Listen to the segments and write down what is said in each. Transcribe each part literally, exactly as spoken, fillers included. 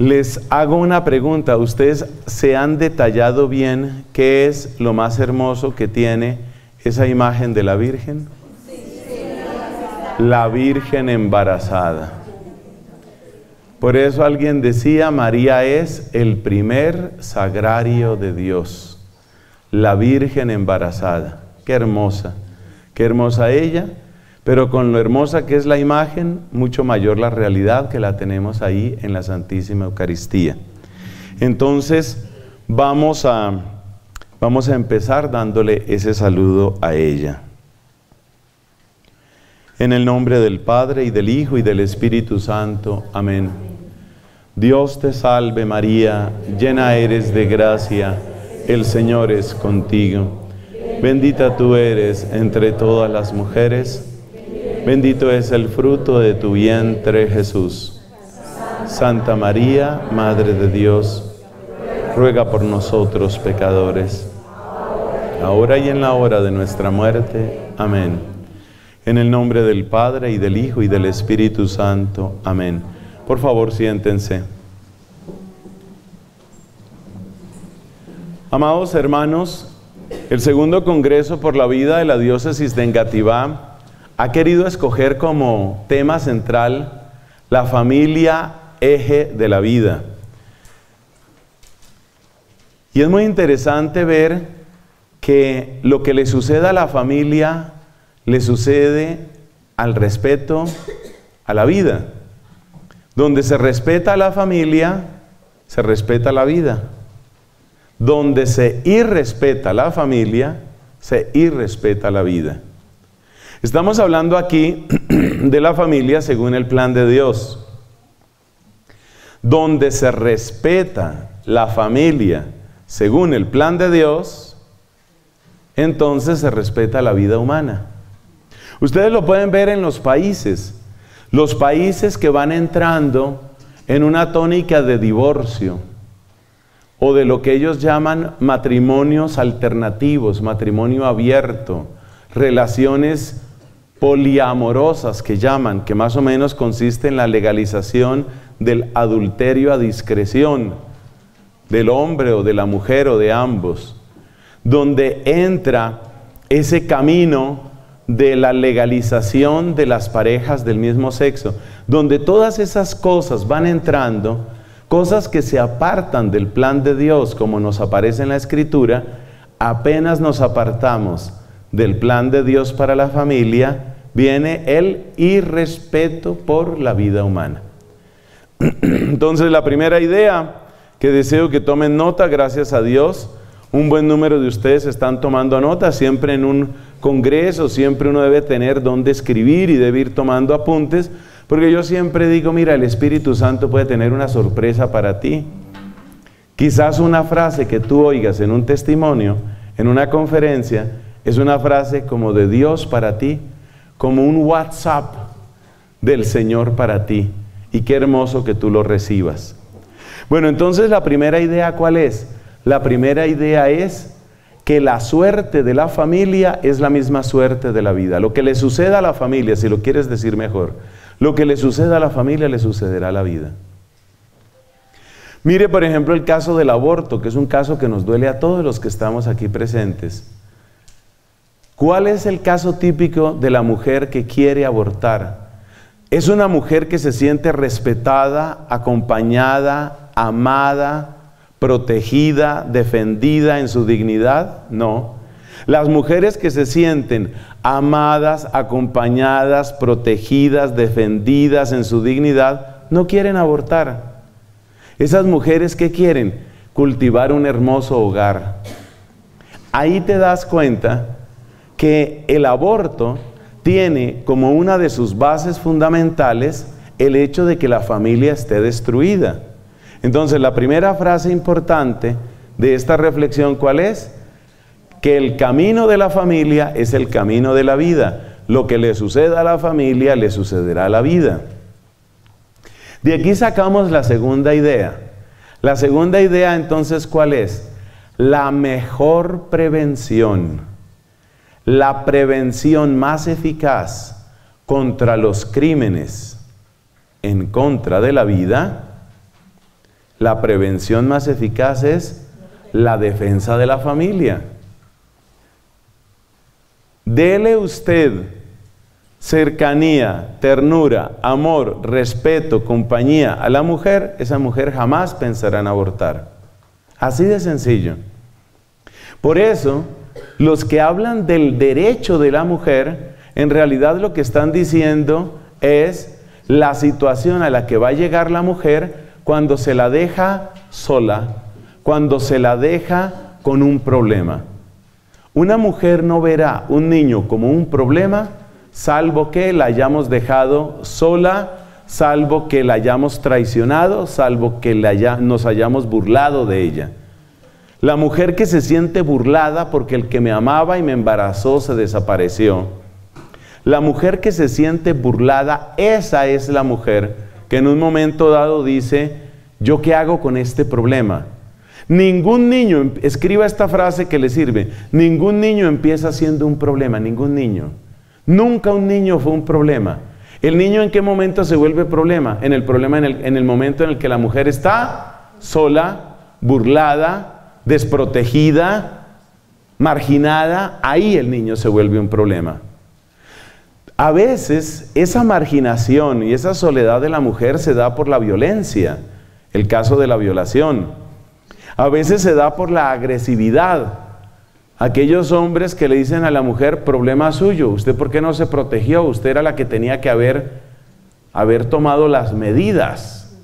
Les hago una pregunta. ¿Ustedes se han detallado bien qué es lo más hermoso que tiene esa imagen de la Virgen? La Virgen embarazada. Por eso alguien decía, María es el primer sagrario de Dios. La Virgen embarazada. Qué hermosa. Qué hermosa ella. Pero con lo hermosa que es la imagen, mucho mayor la realidad que la tenemos ahí en la Santísima Eucaristía. Entonces, vamos a, vamos a empezar dándole ese saludo a ella. En el nombre del Padre, y del Hijo, y del Espíritu Santo. Amén. Dios te salve María, llena eres de gracia, el Señor es contigo. Bendita tú eres entre todas las mujeres, bendito es el fruto de tu vientre, Jesús. Santa María, Madre de Dios, ruega por nosotros pecadores, ahora y en la hora de nuestra muerte. Amén. En el nombre del Padre, y del Hijo, y del Espíritu Santo. Amén. Por favor, siéntense. Amados hermanos, el Segundo Congreso por la Vida de la Diócesis de Engativá ha querido escoger como tema central la familia, eje de la vida. Y es muy interesante ver que lo que le sucede a la familia le sucede al respeto a la vida. Donde se respeta a la familia, se respeta la vida. Donde se irrespeta a la familia, se irrespeta la vida. Estamos hablando aquí de la familia según el plan de Dios. Donde se respeta la familia según el plan de Dios, entonces se respeta la vida humana. Ustedes lo pueden ver en los países, los países que van entrando en una tónica de divorcio o de lo que ellos llaman matrimonios alternativos, matrimonio abierto, relaciones poliamorosas que llaman, que más o menos consiste en la legalización del adulterio a discreción del hombre o de la mujer o de ambos, donde entra ese camino de la legalización de las parejas del mismo sexo, donde todas esas cosas van entrando, cosas que se apartan del plan de Dios, como nos aparece en la Escritura. Apenas nos apartamos del plan de Dios para la familia, viene el irrespeto por la vida humana. Entonces, la primera idea que deseo que tomen nota, gracias a Dios, un buen número de ustedes están tomando nota. Siempre en un congreso, siempre uno debe tener dónde escribir y debe ir tomando apuntes, porque yo siempre digo, mira, el Espíritu Santo puede tener una sorpresa para ti. Quizás una frase que tú oigas en un testimonio, en una conferencia, es una frase como de Dios para ti, como un WhatsApp del Señor para ti, y qué hermoso que tú lo recibas. Bueno, entonces, la primera idea, ¿cuál es? La primera idea es que la suerte de la familia es la misma suerte de la vida. Lo que le suceda a la familia, si lo quieres decir mejor, lo que le suceda a la familia le sucederá a la vida. Mire, por ejemplo, el caso del aborto, que es un caso que nos duele a todos los que estamos aquí presentes. ¿Cuál es el caso típico de la mujer que quiere abortar? Es una mujer que se siente respetada, acompañada, amada, protegida, defendida en su dignidad. No, las mujeres que se sienten amadas, acompañadas, protegidas, defendidas en su dignidad, no quieren abortar. Esas mujeres, que quieren? Cultivar un hermoso hogar. Ahí te das cuenta que el aborto tiene como una de sus bases fundamentales el hecho de que la familia esté destruida. Entonces, la primera frase importante de esta reflexión, ¿cuál es? Que el camino de la familia es el camino de la vida. Lo que le suceda a la familia le sucederá a la vida. De aquí sacamos la segunda idea. La segunda idea, entonces, ¿cuál es? La mejor prevención, la prevención más eficaz contra los crímenes en contra de la vida La prevención más eficaz es la defensa de la familia. Dele usted cercanía, ternura, amor, respeto, compañía a la mujer, esa mujer jamás pensará en abortar. Así de sencillo. Por eso, los que hablan del derecho de la mujer, en realidad lo que están diciendo es la situación a la que va a llegar la mujer cuando se la deja sola, cuando se la deja con un problema. Una mujer no verá un niño como un problema, salvo que la hayamos dejado sola, salvo que la hayamos traicionado, salvo que la haya, nos hayamos burlado de ella. La mujer que se siente burlada porque el que me amaba y me embarazó se desapareció. La mujer que se siente burlada, esa es la mujer que en un momento dado dice, ¿yo qué hago con este problema? Ningún niño, escriba esta frase que le sirve, ningún niño empieza siendo un problema, ningún niño. Nunca un niño fue un problema. ¿El niño en qué momento se vuelve problema? En el problema en el, en el momento en el que la mujer está sola, burlada, desprotegida, marginada. Ahí el niño se vuelve un problema. A veces esa marginación y esa soledad de la mujer se da por la violencia, el caso de la violación. A veces se da por la agresividad. Aquellos hombres que le dicen a la mujer, problema suyo, ¿usted por qué no se protegió? Usted era la que tenía que haber, haber tomado las medidas.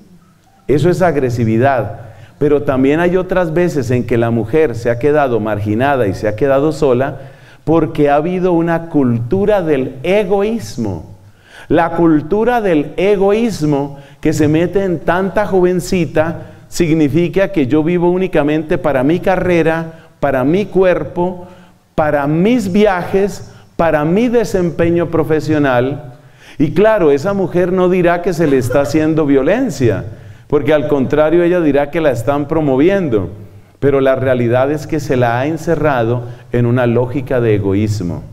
Eso es agresividad. Pero también hay otras veces en que la mujer se ha quedado marginada y se ha quedado sola porque ha habido una cultura del egoísmo. La cultura del egoísmo que se mete en tanta jovencita significa que yo vivo únicamente para mi carrera, para mi cuerpo, para mis viajes, para mi desempeño profesional. Y claro, esa mujer no dirá que se le está haciendo violencia, porque al contrario ella dirá que la están promoviendo. Pero la realidad es que se la ha encerrado en una lógica de egoísmo.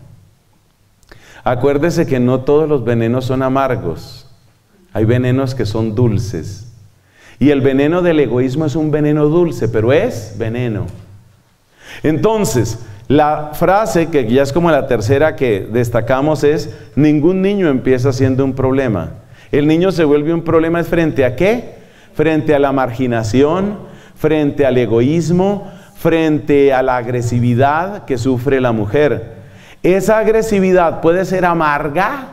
Acuérdese que no todos los venenos son amargos. Hay venenos que son dulces. Y el veneno del egoísmo es un veneno dulce, pero es veneno. Entonces, la frase que ya es como la tercera que destacamos es, ningún niño empieza siendo un problema. El niño se vuelve un problema frente a ¿qué? Frente a la marginación, frente al egoísmo, frente a la agresividad que sufre la mujer. Esa agresividad puede ser amarga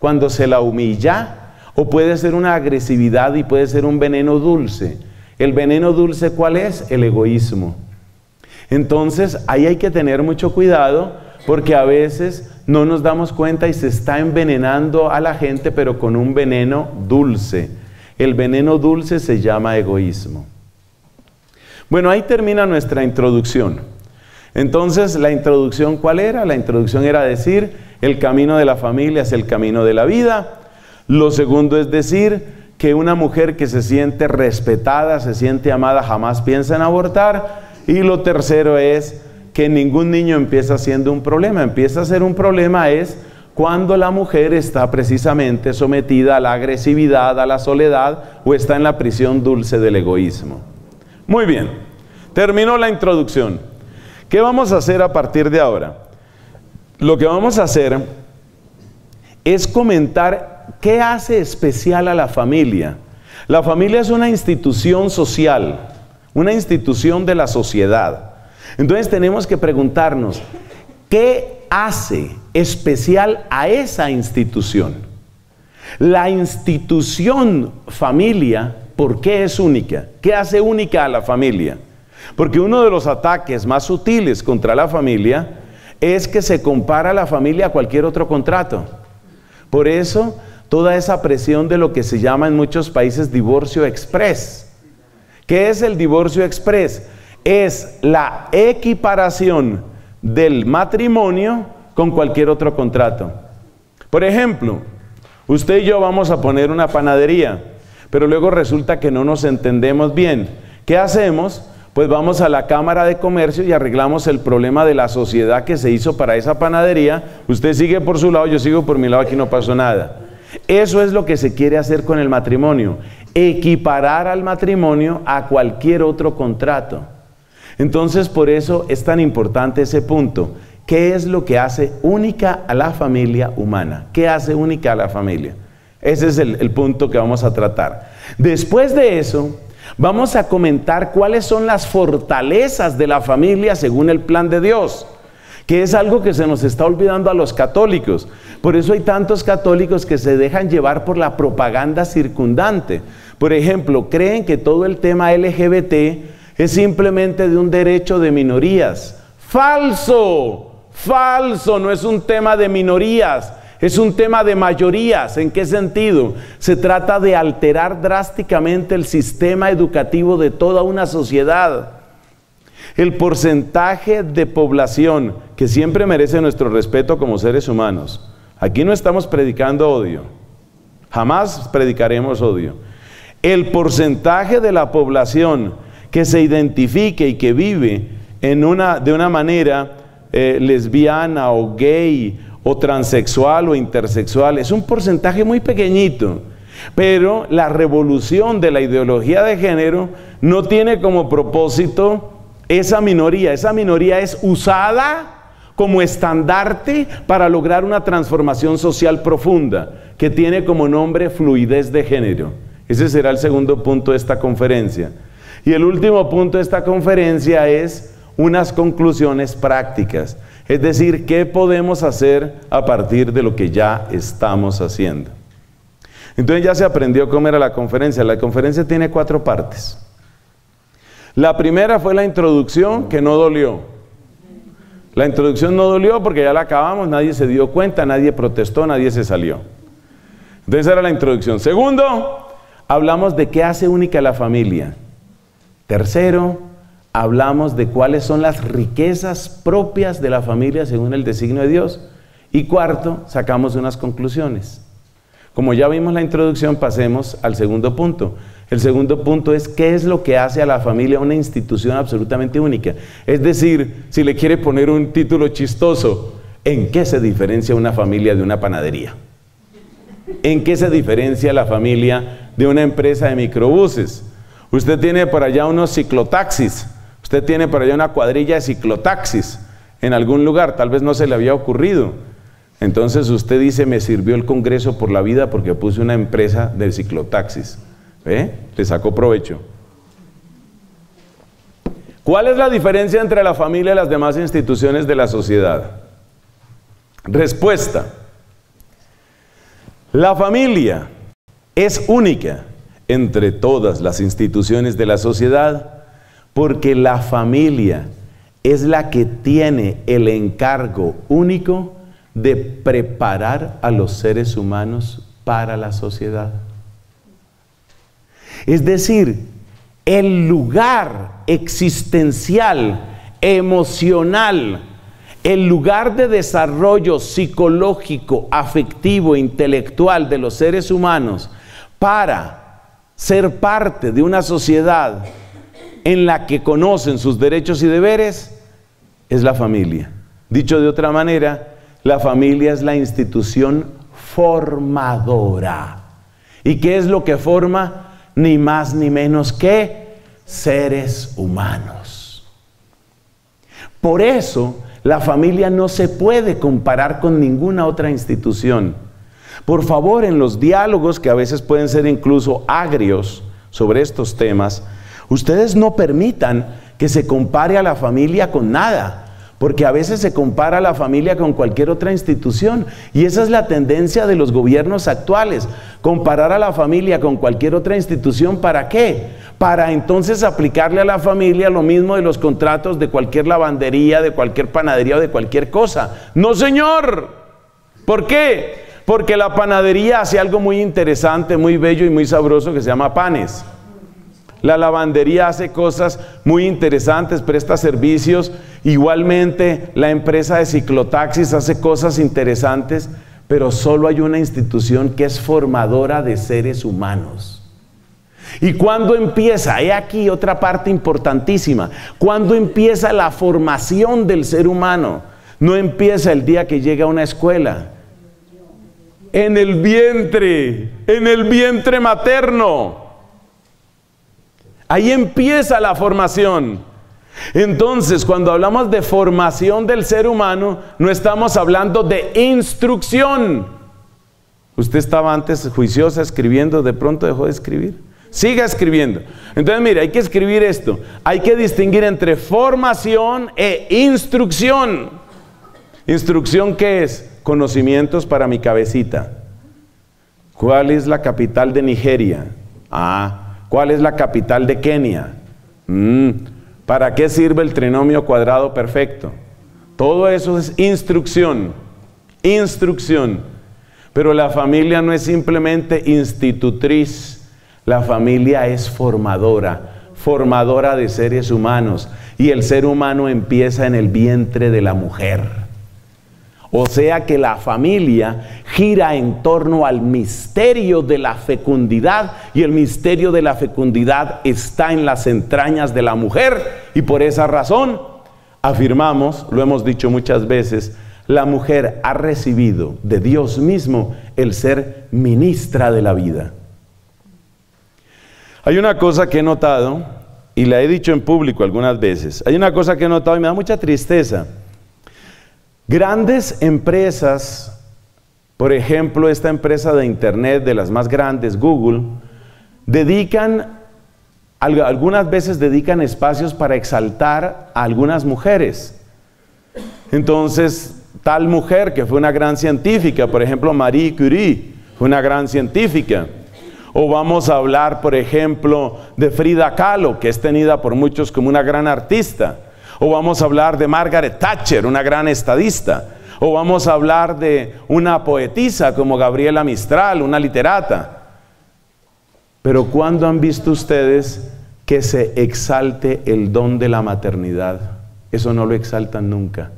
cuando se la humilla, o puede ser una agresividad y puede ser un veneno dulce. ¿El veneno dulce cuál es? El egoísmo. Entonces, ahí hay que tener mucho cuidado porque a veces no nos damos cuenta y se está envenenando a la gente, pero con un veneno dulce. El veneno dulce se llama egoísmo. Bueno, ahí termina nuestra introducción. Entonces, ¿la introducción cuál era? La introducción era decir, el camino de la familia es el camino de la vida. Lo segundo es decir que una mujer que se siente respetada, se siente amada, jamás piensa en abortar. Y lo tercero es que ningún niño empieza siendo un problema. Empieza a ser un problema es cuando la mujer está precisamente sometida a la agresividad, a la soledad o está en la prisión dulce del egoísmo. Muy bien, terminó la introducción. ¿Qué vamos a hacer a partir de ahora? Lo que vamos a hacer es comentar qué hace especial a la familia. La familia es una institución social, una institución de la sociedad. Entonces tenemos que preguntarnos, ¿qué hace especial a esa institución? La institución familia, ¿por qué es única? ¿Qué hace única a la familia? Porque uno de los ataques más sutiles contra la familia es que se compara a la familia a cualquier otro contrato. Por eso, toda esa presión de lo que se llama en muchos países divorcio express. ¿Qué es el divorcio exprés? Es la equiparación del matrimonio con cualquier otro contrato. Por ejemplo, usted y yo vamos a poner una panadería, pero luego resulta que no nos entendemos bien. ¿Qué hacemos? Pues vamos a la Cámara de Comercio y arreglamos el problema de la sociedad que se hizo para esa panadería. Usted sigue por su lado, yo sigo por mi lado, aquí no pasó nada. Eso es lo que se quiere hacer con el matrimonio. equiparar al matrimonio a cualquier otro contrato. Entonces, por eso es tan importante ese punto. ¿Qué es lo que hace única a la familia humana? ¿Qué hace única a la familia? Ese es el, el punto que vamos a tratar. Después de eso, vamos a comentar cuáles son las fortalezas de la familia según el plan de Dios, que es algo que se nos está olvidando a los católicos. Por eso hay tantos católicos que se dejan llevar por la propaganda circundante. Por ejemplo, creen que todo el tema L G B T es simplemente de un derecho de minorías. ¡Falso! ¡Falso! No es un tema de minorías, es un tema de mayorías. ¿En qué sentido? Se trata de alterar drásticamente el sistema educativo de toda una sociedad. El porcentaje de población, que siempre merece nuestro respeto como seres humanos. Aquí no estamos predicando odio. Jamás predicaremos odio. El porcentaje de la población que se identifique y que vive en una, de una manera eh, lesbiana o gay o transexual o intersexual, es un porcentaje muy pequeñito. Pero la revolución de la ideología de género no tiene como propósito esa minoría. Esa minoría es usada como estandarte para lograr una transformación social profunda, que tiene como nombre fluidez de género. Ese será el segundo punto de esta conferencia. Y el último punto de esta conferencia es unas conclusiones prácticas. Es decir, ¿qué podemos hacer a partir de lo que ya estamos haciendo? Entonces ya se aprendió cómo era la conferencia. La conferencia tiene cuatro partes. La primera fue la introducción, que no dolió. La introducción no dolió porque ya la acabamos, nadie se dio cuenta, nadie protestó, nadie se salió. Entonces era la introducción. Segundo, hablamos de qué hace única la familia. Tercero, hablamos de cuáles son las riquezas propias de la familia según el designio de Dios. Y cuarto, sacamos unas conclusiones. Como ya vimos la introducción, pasemos al segundo punto. El segundo punto es, ¿qué es lo que hace a la familia una institución absolutamente única? Es decir, si le quiere poner un título chistoso, ¿en qué se diferencia una familia de una panadería? ¿En qué se diferencia la familia de una empresa de microbuses? Usted tiene por allá unos ciclotaxis, usted tiene por allá una cuadrilla de ciclotaxis en algún lugar, tal vez no se le había ocurrido. Entonces usted dice, me sirvió el Congreso por la vida porque puse una empresa de ciclotaxis. ¿Eh? Le sacó provecho. ¿Cuál es la diferencia entre la familia y las demás instituciones de la sociedad? Respuesta. La familia es única entre todas las instituciones de la sociedad porque la familia es la que tiene el encargo único de preparar a los seres humanos para la sociedad. Es decir, el lugar existencial, emocional, el lugar de desarrollo psicológico, afectivo, intelectual de los seres humanos para ser parte de una sociedad en la que conocen sus derechos y deberes, es la familia. Dicho de otra manera, la familia es la institución formadora. ¿Y qué es lo que forma? Ni más ni menos que seres humanos. Por eso, la familia no se puede comparar con ninguna otra institución. Por favor, en los diálogos, que a veces pueden ser incluso agrios sobre estos temas, ustedes no permitan que se compare a la familia con nada, porque a veces se compara a la familia con cualquier otra institución, y esa es la tendencia de los gobiernos actuales, comparar a la familia con cualquier otra institución. ¿Para qué? Para entonces aplicarle a la familia lo mismo de los contratos de cualquier lavandería, de cualquier panadería o de cualquier cosa. ¡No, señor! ¿Por qué? Porque la panadería hace algo muy interesante, muy bello y muy sabroso que se llama panes. La lavandería hace cosas muy interesantes, presta servicios. Igualmente, la empresa de ciclotaxis hace cosas interesantes, pero solo hay una institución que es formadora de seres humanos. ¿Y cuándo empieza? He aquí otra parte importantísima. ¿Cuándo empieza la formación del ser humano? No empieza el día que llega a una escuela. En el vientre, en el vientre materno. Ahí empieza la formación. Entonces, cuando hablamos de formación del ser humano, no estamos hablando de instrucción. Usted estaba antes juiciosa escribiendo, de pronto dejó de escribir. Siga escribiendo. Entonces, mire, hay que escribir esto. Hay que distinguir entre formación e instrucción. ¿Instrucción qué es? Conocimientos para mi cabecita. ¿Cuál es la capital de Nigeria? Ah, ¿cuál es la capital de Kenia? Mm, ¿para qué sirve el trinomio cuadrado perfecto? Todo eso es instrucción. Instrucción. Pero la familia no es simplemente institutriz. La familia es formadora, formadora de seres humanos. Y el ser humano empieza en el vientre de la mujer. O sea que la familia gira en torno al misterio de la fecundidad, y el misterio de la fecundidad está en las entrañas de la mujer. Y por esa razón afirmamos, lo hemos dicho muchas veces, la mujer ha recibido de Dios mismo el ser ministra de la vida. Hay una cosa que he notado, y la he dicho en público algunas veces, hay una cosa que he notado y me da mucha tristeza. Grandes empresas, por ejemplo, esta empresa de internet de las más grandes, Google, dedican, algunas veces dedican espacios para exaltar a algunas mujeres. Entonces, tal mujer que fue una gran científica, por ejemplo, Marie Curie, fue una gran científica. O vamos a hablar, por ejemplo, de Frida Kahlo, que es tenida por muchos como una gran artista. O vamos a hablar de Margaret Thatcher, una gran estadista. O vamos a hablar de una poetisa como Gabriela Mistral, una literata. Pero ¿cuándo han visto ustedes que se exalte el don de la maternidad? Eso no lo exaltan nunca.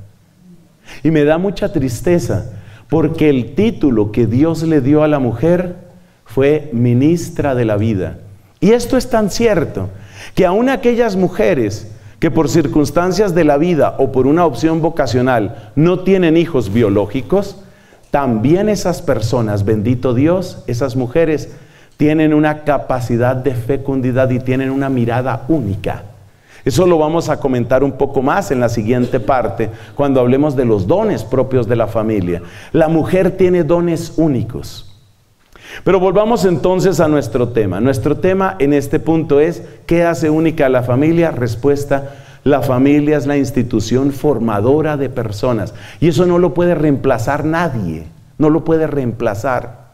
Y me da mucha tristeza, porque el título que Dios le dio a la mujer fue ministra de la vida. Y esto es tan cierto, que aún aquellas mujeres que por circunstancias de la vida o por una opción vocacional no tienen hijos biológicos, también esas personas, bendito Dios, esas mujeres tienen una capacidad de fecundidad y tienen una mirada única. Eso lo vamos a comentar un poco más en la siguiente parte, cuando hablemos de los dones propios de la familia. La mujer tiene dones únicos. Pero volvamos entonces a nuestro tema. Nuestro tema en este punto es: ¿qué hace única a la familia? Respuesta: la familia es la institución formadora de personas. Y eso no lo puede reemplazar nadie. No lo puede reemplazar.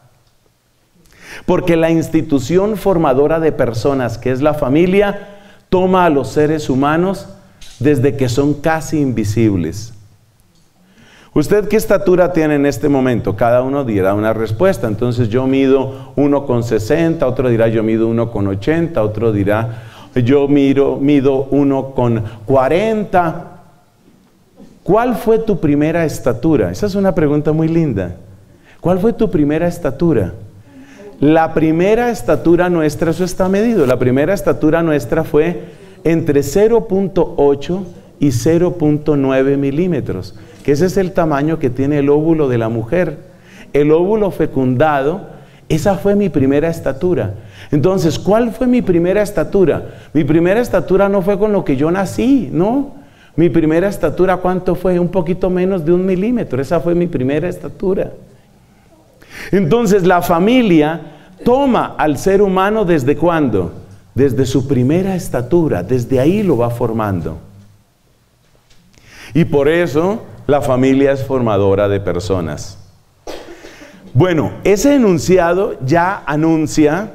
Porque la institución formadora de personas, que es la familia, toma a los seres humanos desde que son casi invisibles. ¿Usted qué estatura tiene en este momento? Cada uno dirá una respuesta. Entonces, yo mido uno con sesenta, otro dirá yo mido uno con ochenta, otro dirá yo miro, mido uno con cuarenta. ¿Cuál fue tu primera estatura? Esa es una pregunta muy linda. ¿Cuál fue tu primera estatura? La primera estatura nuestra, eso está medido, la primera estatura nuestra fue entre cero punto ocho y cero punto nueve milímetros, que ese es el tamaño que tiene el óvulo de la mujer. El óvulo fecundado, esa fue mi primera estatura. Entonces, ¿cuál fue mi primera estatura? Mi primera estatura no fue con lo que yo nací, ¿no? Mi primera estatura, ¿cuánto fue? Un poquito menos de un milímetro. Esa fue mi primera estatura. Entonces, la familia toma al ser humano ¿desde cuándo? Desde su primera estatura. Desde ahí lo va formando. Y por eso la familia es formadora de personas. Bueno, ese enunciado ya anuncia,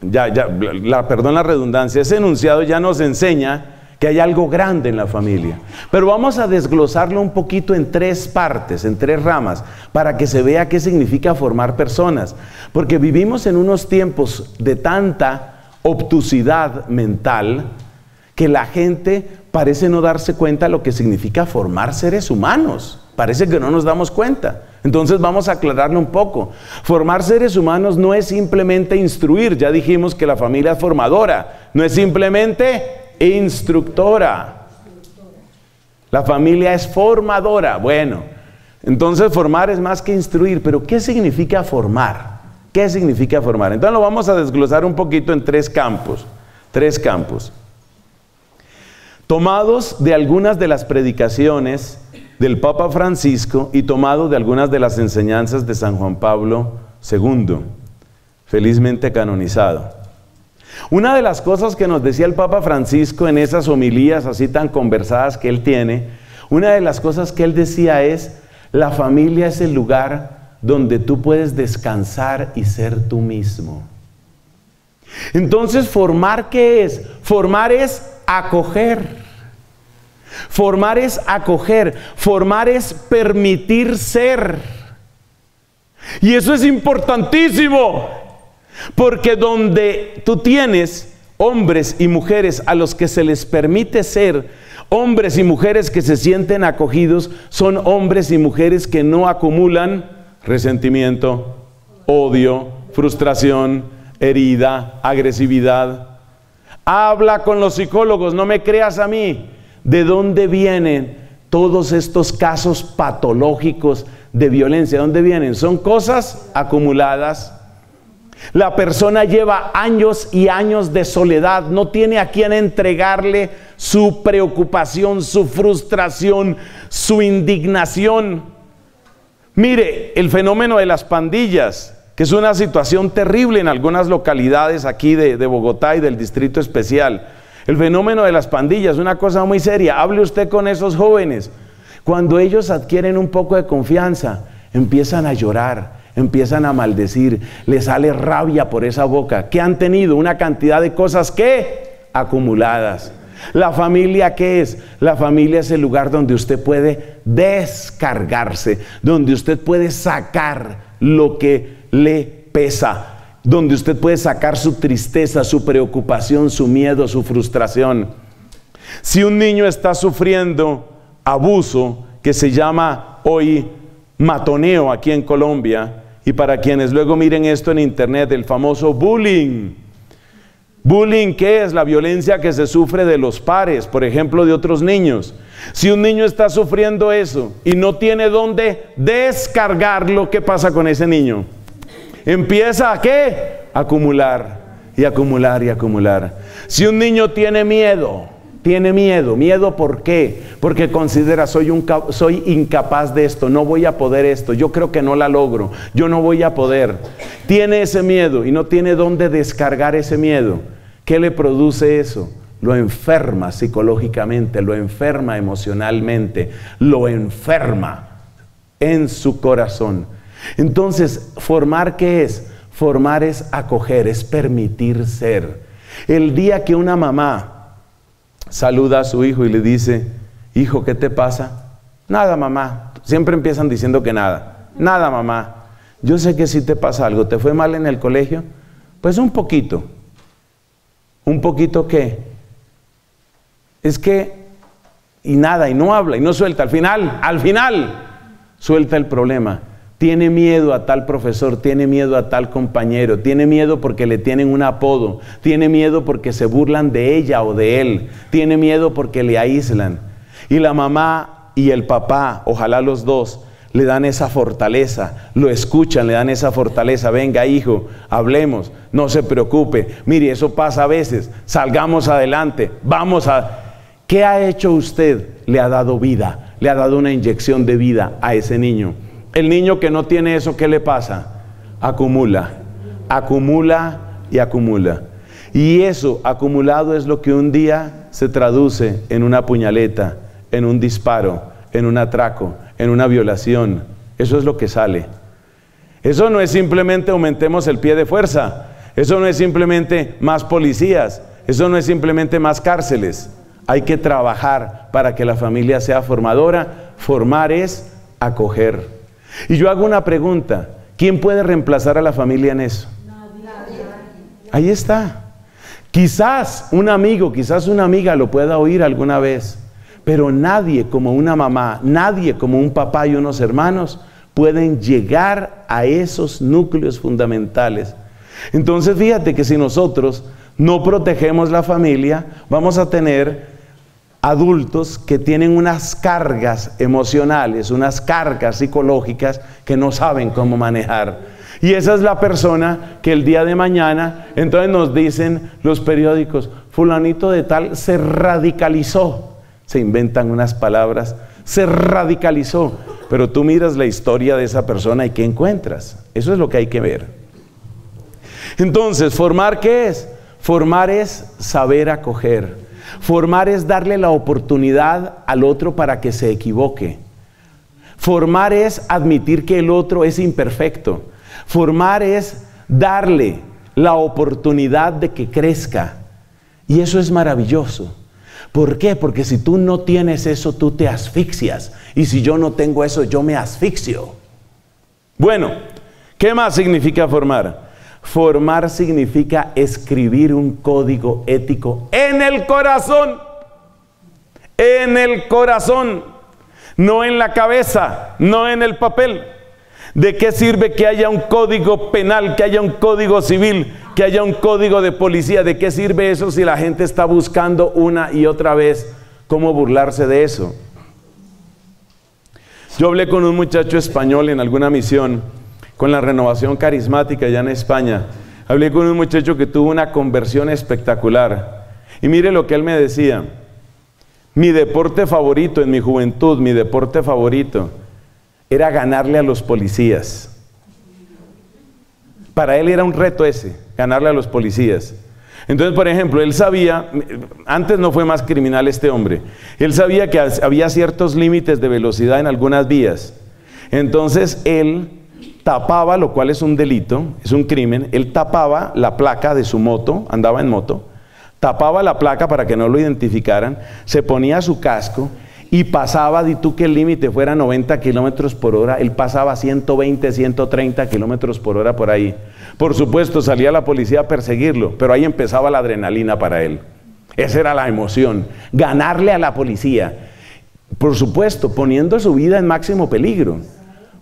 ya, ya, la, perdón la redundancia, ese enunciado ya nos enseña que hay algo grande en la familia. Pero vamos a desglosarlo un poquito en tres partes, en tres ramas, para que se vea qué significa formar personas. Porque vivimos en unos tiempos de tanta obtusidad mental que la gente parece no darse cuenta de lo que significa formar seres humanos. Parece que no nos damos cuenta. Entonces vamos a aclararlo un poco. Formar seres humanos no es simplemente instruir. Ya dijimos que la familia es formadora. No es simplemente instructora. La familia es formadora. Bueno, entonces formar es más que instruir. Pero ¿qué significa formar? ¿Qué significa formar? Entonces lo vamos a desglosar un poquito en tres campos. Tres campos, tomados de algunas de las predicaciones del Papa Francisco y tomados de algunas de las enseñanzas de San Juan Pablo segundo, felizmente canonizado. Una de las cosas que nos decía el Papa Francisco en esas homilías así tan conversadas que él tiene, una de las cosas que él decía es, la familia es el lugar donde tú puedes descansar y ser tú mismo. Entonces, ¿formar qué es? Formar es acoger. Formar es acoger. Formar es permitir ser. Y eso es importantísimo, porque donde tú tienes hombres y mujeres a los que se les permite ser, hombres y mujeres que se sienten acogidos, son hombres y mujeres que no acumulan resentimiento, odio, frustración, herida, agresividad. Habla con los psicólogos, no me creas a mí. ¿De dónde vienen todos estos casos patológicos de violencia? ¿De dónde vienen? Son cosas acumuladas. La persona lleva años y años de soledad, no tiene a quien entregarle su preocupación, su frustración, su indignación. Mire, el fenómeno de las pandillas, que es una situación terrible en algunas localidades aquí de, de Bogotá y del Distrito Especial. El fenómeno de las pandillas es una cosa muy seria. Hable usted con esos jóvenes. Cuando ellos adquieren un poco de confianza, empiezan a llorar, empiezan a maldecir, les sale rabia por esa boca. ¿Qué han tenido? Una cantidad de cosas que acumuladas. ¿La familia qué es? La familia es el lugar donde usted puede descargarse, donde usted puede sacar lo que le pesa, donde usted puede sacar su tristeza, su preocupación, su miedo, su frustración. Si un niño está sufriendo abuso, que se llama hoy matoneo aquí en Colombia, y para quienes luego miren esto en internet, el famoso bullying. ¿Bullying qué es? La violencia que se sufre de los pares, por ejemplo, de otros niños. Si un niño está sufriendo eso y no tiene dónde descargarlo, ¿qué pasa con ese niño? Empieza a ¿qué? Acumular y acumular y acumular. Si un niño tiene miedo, tiene miedo, miedo ¿por qué? Porque considera, soy, un, soy incapaz de esto, no voy a poder esto, yo creo que no la logro, yo no voy a poder. Tiene ese miedo y no tiene dónde descargar ese miedo. ¿Qué le produce eso? Lo enferma psicológicamente, lo enferma emocionalmente, lo enferma en su corazón. Entonces, ¿formar qué es? Formar es acoger, es permitir ser. El día que una mamá saluda a su hijo y le dice, hijo, ¿qué te pasa? Nada, mamá. Siempre empiezan diciendo que nada. Nada, mamá. Yo sé que si te pasa algo, ¿te fue mal en el colegio? Pues un poquito. ¿Un poquito qué? Es que, y nada, y no habla, y no suelta. Al final, al final, suelta el problema. Tiene miedo a tal profesor, tiene miedo a tal compañero, tiene miedo porque le tienen un apodo, tiene miedo porque se burlan de ella o de él, tiene miedo porque le aíslan. Y la mamá y el papá, ojalá los dos, le dan esa fortaleza, lo escuchan, le dan esa fortaleza. Venga, hijo, hablemos, no se preocupe, mire, eso pasa a veces, salgamos adelante, vamos a... ¿Qué ha hecho usted? Le ha dado vida, le ha dado una inyección de vida a ese niño. El niño que no tiene eso, ¿qué le pasa? Acumula, acumula y acumula. Y eso acumulado es lo que un día se traduce en una puñaleta, en un disparo, en un atraco, en una violación. Eso es lo que sale. Eso no es simplemente aumentemos el pie de fuerza. Eso no es simplemente más policías. Eso no es simplemente más cárceles. Hay que trabajar para que la familia sea formadora. Formar es acoger. Y yo hago una pregunta, ¿quién puede reemplazar a la familia en eso? Nadie. Ahí está. Quizás un amigo, quizás una amiga lo pueda oír alguna vez, pero nadie como una mamá, nadie como un papá y unos hermanos pueden llegar a esos núcleos fundamentales. Entonces fíjate que si nosotros no protegemos la familia, vamos a tener adultos que tienen unas cargas emocionales, unas cargas psicológicas que no saben cómo manejar. Y esa es la persona que el día de mañana, entonces nos dicen los periódicos, fulanito de tal se radicalizó. Se inventan unas palabras, se radicalizó. Pero tú miras la historia de esa persona y ¿qué encuentras? Eso es lo que hay que ver. Entonces, ¿formar qué es? Formar es saber acoger. Formar es darle la oportunidad al otro para que se equivoque. Formar es admitir que el otro es imperfecto. Formar es darle la oportunidad de que crezca. Y eso es maravilloso. ¿Por qué? Porque si tú no tienes eso, tú te asfixias. Y si yo no tengo eso, yo me asfixio. Bueno, ¿qué más significa formar? Formar significa escribir un código ético en el corazón. En el corazón. No en la cabeza, no en el papel. ¿De qué sirve que haya un código penal, que haya un código civil, que haya un código de policía? ¿De qué sirve eso si la gente está buscando una y otra vez cómo burlarse de eso? Yo hablé con un muchacho español en alguna misión, con la renovación carismática allá en España. Hablé con un muchacho que tuvo una conversión espectacular. Y mire lo que él me decía. Mi deporte favorito en mi juventud, mi deporte favorito era ganarle a los policías. Para él era un reto ese, ganarle a los policías. Entonces, por ejemplo, él sabía, antes no fue más criminal este hombre, él sabía que había ciertos límites de velocidad en algunas vías. Entonces él tapaba, lo cual es un delito, es un crimen, él tapaba la placa de su moto, andaba en moto, tapaba la placa para que no lo identificaran, se ponía su casco y pasaba, di tú que el límite fuera noventa kilómetros por hora, él pasaba ciento veinte, ciento treinta kilómetros por hora por ahí. Por supuesto, salía la policía a perseguirlo, pero ahí empezaba la adrenalina para él. Esa era la emoción, ganarle a la policía. Por supuesto, poniendo su vida en máximo peligro.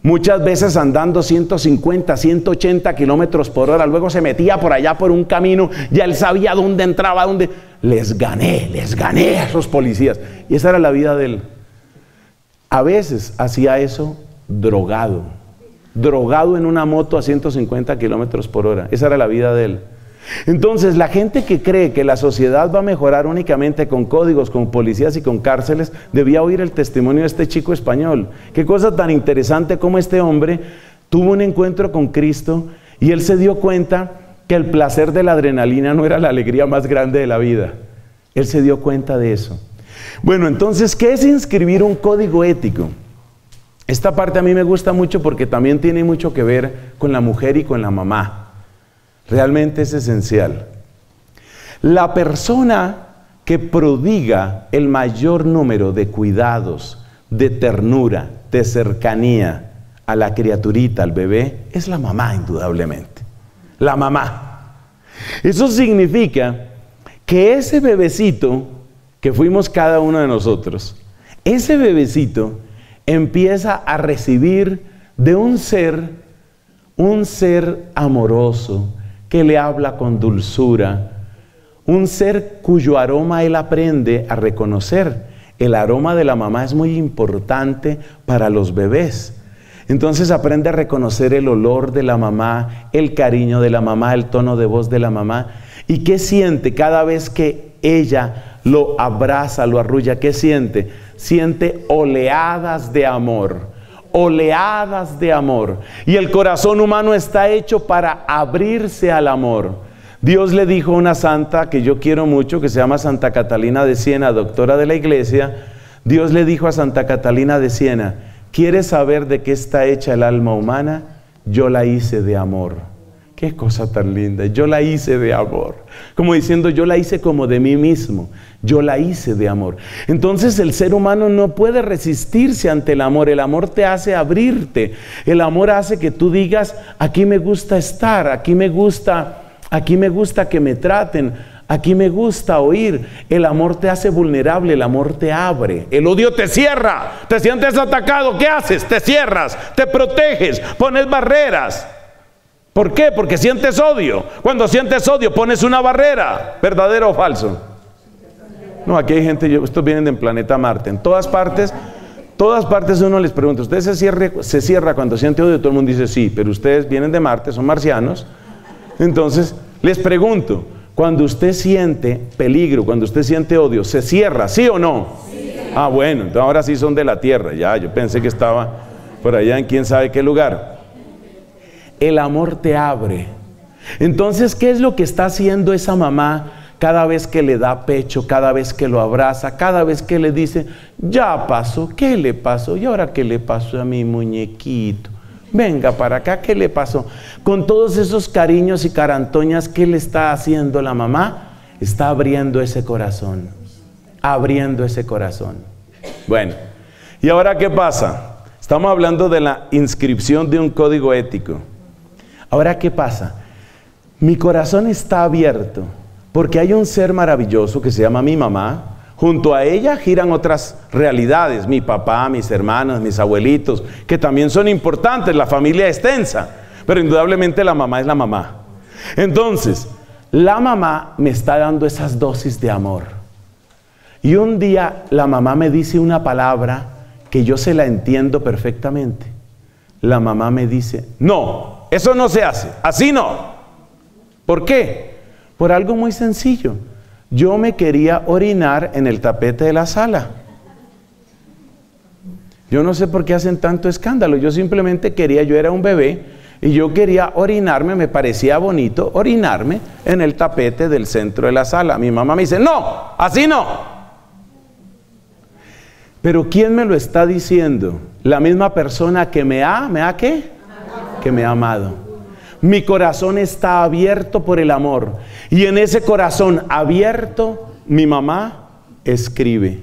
Muchas veces andando ciento cincuenta, ciento ochenta kilómetros por hora, luego se metía por allá por un camino, ya él sabía dónde entraba, dónde... Les gané, les gané a esos policías. Y esa era la vida de él. A veces hacía eso drogado, drogado en una moto a ciento cincuenta kilómetros por hora. Esa era la vida de él. Entonces, la gente que cree que la sociedad va a mejorar únicamente con códigos, con policías y con cárceles, debía oír el testimonio de este chico español. Qué cosa tan interesante como este hombre tuvo un encuentro con Cristo y él se dio cuenta que el placer de la adrenalina no era la alegría más grande de la vida. Él se dio cuenta de eso. Bueno, entonces, ¿qué es inscribir un código ético? Esta parte a mí me gusta mucho porque también tiene mucho que ver con la mujer y con la mamá. Realmente es esencial. La persona que prodiga el mayor número de cuidados, de ternura, de cercanía a la criaturita, al bebé, es la mamá, indudablemente. La mamá. Eso significa que ese bebecito que fuimos cada uno de nosotros, ese bebecito empieza a recibir de un ser, un ser amoroso, que le habla con dulzura, un ser cuyo aroma él aprende a reconocer. El aroma de la mamá es muy importante para los bebés. Entonces aprende a reconocer el olor de la mamá, el cariño de la mamá, el tono de voz de la mamá. ¿Y qué siente cada vez que ella lo abraza, lo arrulla? ¿Qué siente? Siente oleadas de amor. Oleadas de amor. Y el corazón humano está hecho para abrirse al amor. Dios le dijo a una santa que yo quiero mucho, que se llama Santa Catalina de Siena, doctora de la Iglesia. Dios le dijo a Santa Catalina de Siena, ¿quieres saber de qué está hecha el alma humana? Yo la hice de amor. Qué cosa tan linda. Yo la hice de amor. Como diciendo, yo la hice como de mí mismo. Yo la hice de amor. Entonces el ser humano no puede resistirse ante el amor. El amor te hace abrirte. El amor hace que tú digas, aquí me gusta estar, aquí me gusta, aquí me gusta que me traten, aquí me gusta oír. El amor te hace vulnerable, el amor te abre. El odio te cierra, te sientes atacado. ¿Qué haces? Te cierras, te proteges, pones barreras. ¿Por qué? Porque sientes odio. Cuando sientes odio pones una barrera. ¿Verdadero o falso? No, aquí hay gente, estos vienen del planeta Marte. En todas partes, todas partes uno les pregunta, ¿usted se cierra, se cierra cuando siente odio? Todo el mundo dice sí, pero ustedes vienen de Marte, son marcianos. Entonces, les pregunto, cuando usted siente peligro, cuando usted siente odio, ¿se cierra, sí o no? Sí. Ah, bueno, entonces ahora sí son de la Tierra, ya, yo pensé que estaba por allá en quién sabe qué lugar. El amor te abre. Entonces, ¿qué es lo que está haciendo esa mamá cada vez que le da pecho, cada vez que lo abraza, cada vez que le dice, ya pasó, ¿qué le pasó? ¿Y ahora qué le pasó a mi muñequito? Venga para acá, ¿qué le pasó? Con todos esos cariños y carantoñas, ¿qué le está haciendo la mamá? Está abriendo ese corazón, abriendo ese corazón. Bueno, ¿y ahora qué pasa? Estamos hablando de la inscripción de un código ético. Ahora, ¿qué pasa? Mi corazón está abierto, porque hay un ser maravilloso que se llama mi mamá. Junto a ella giran otras realidades, mi papá, mis hermanos, mis abuelitos, que también son importantes, la familia extensa, pero indudablemente la mamá es la mamá. Entonces, la mamá me está dando esas dosis de amor. Y un día la mamá me dice una palabra que yo se la entiendo perfectamente. La mamá me dice, no, eso no se hace, así no. ¿Por qué? Por algo muy sencillo. Yo me quería orinar en el tapete de la sala. Yo no sé por qué hacen tanto escándalo. Yo simplemente quería, yo era un bebé y yo quería orinarme, me parecía bonito orinarme en el tapete del centro de la sala. Mi mamá me dice, no, así no. Pero ¿quién me lo está diciendo? La misma persona que me ha, ¿me ha qué? Que me ha amado. Mi corazón está abierto por el amor. Y en ese corazón abierto, mi mamá escribe.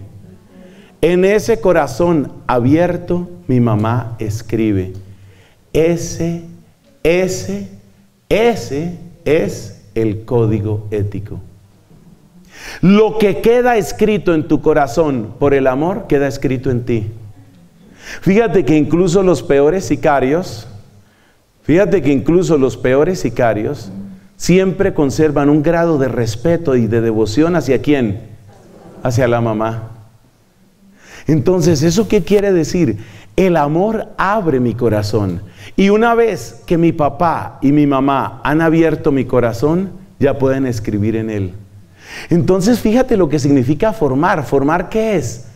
En ese corazón abierto, mi mamá escribe. Ese, ese, ese es el código ético. Lo que queda escrito en tu corazón por el amor, queda escrito en ti. Fíjate que incluso los peores sicarios... Fíjate que incluso los peores sicarios siempre conservan un grado de respeto y de devoción hacia ¿quién? Hacia la mamá. Entonces, ¿eso qué quiere decir? El amor abre mi corazón. Y una vez que mi papá y mi mamá han abierto mi corazón, ya pueden escribir en él. Entonces, fíjate lo que significa formar. ¿Formar qué es?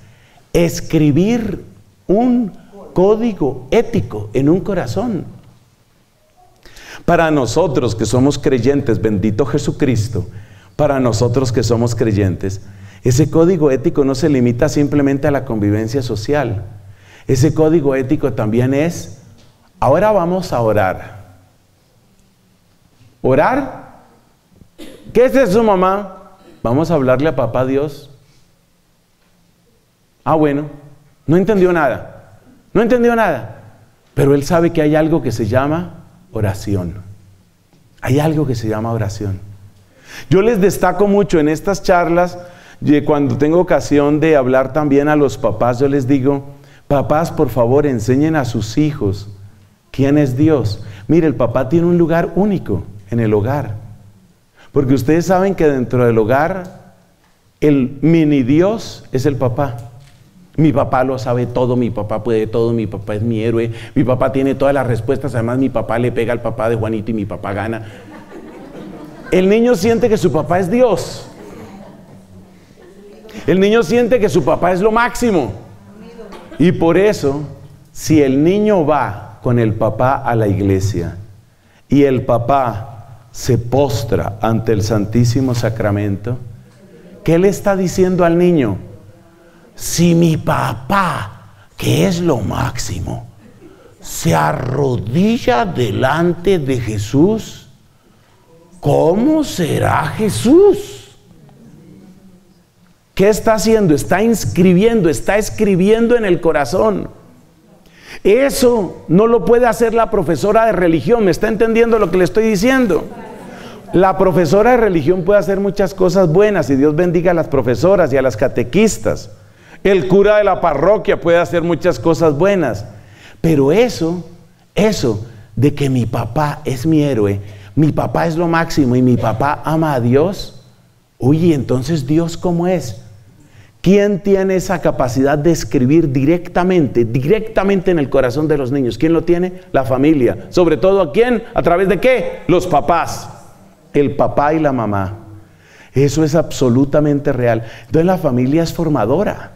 Escribir un código ético en un corazón. Para nosotros que somos creyentes, bendito Jesucristo, para nosotros que somos creyentes, ese código ético no se limita simplemente a la convivencia social. Ese código ético también es, ahora vamos a orar. ¿Orar? ¿Qué es eso, mamá? Vamos a hablarle a papá Dios. Ah, bueno, no entendió nada, no entendió nada, pero él sabe que hay algo que se llama... oración. Hay algo que se llama oración. Yo les destaco mucho en estas charlas, cuando tengo ocasión de hablar también a los papás, yo les digo, papás, por favor, enseñen a sus hijos quién es Dios. Mire, el papá tiene un lugar único en el hogar, porque ustedes saben que dentro del hogar el mini Dios es el papá. Mi papá lo sabe todo, mi papá puede todo, mi papá es mi héroe, mi papá tiene todas las respuestas, además mi papá le pega al papá de Juanito y mi papá gana. El niño siente que su papá es Dios. El niño siente que su papá es lo máximo. Y por eso, si el niño va con el papá a la iglesia y el papá se postra ante el Santísimo Sacramento, ¿qué le está diciendo al niño? Si mi papá, que es lo máximo, se arrodilla delante de Jesús, ¿cómo será Jesús? ¿Qué está haciendo? Está inscribiendo, está escribiendo en el corazón. Eso no lo puede hacer la profesora de religión. ¿Me está entendiendo lo que le estoy diciendo? La profesora de religión puede hacer muchas cosas buenas, y Dios bendiga a las profesoras y a las catequistas. El cura de la parroquia puede hacer muchas cosas buenas, pero eso, eso de que mi papá es mi héroe, mi papá es lo máximo y mi papá ama a Dios, oye, entonces Dios ¿cómo es? ¿Quién tiene esa capacidad de escribir directamente, directamente en el corazón de los niños? ¿Quién lo tiene? La familia. Sobre todo, ¿a quién? ¿A través de qué? Los papás. El papá y la mamá. Eso es absolutamente real. Entonces la familia es formadora.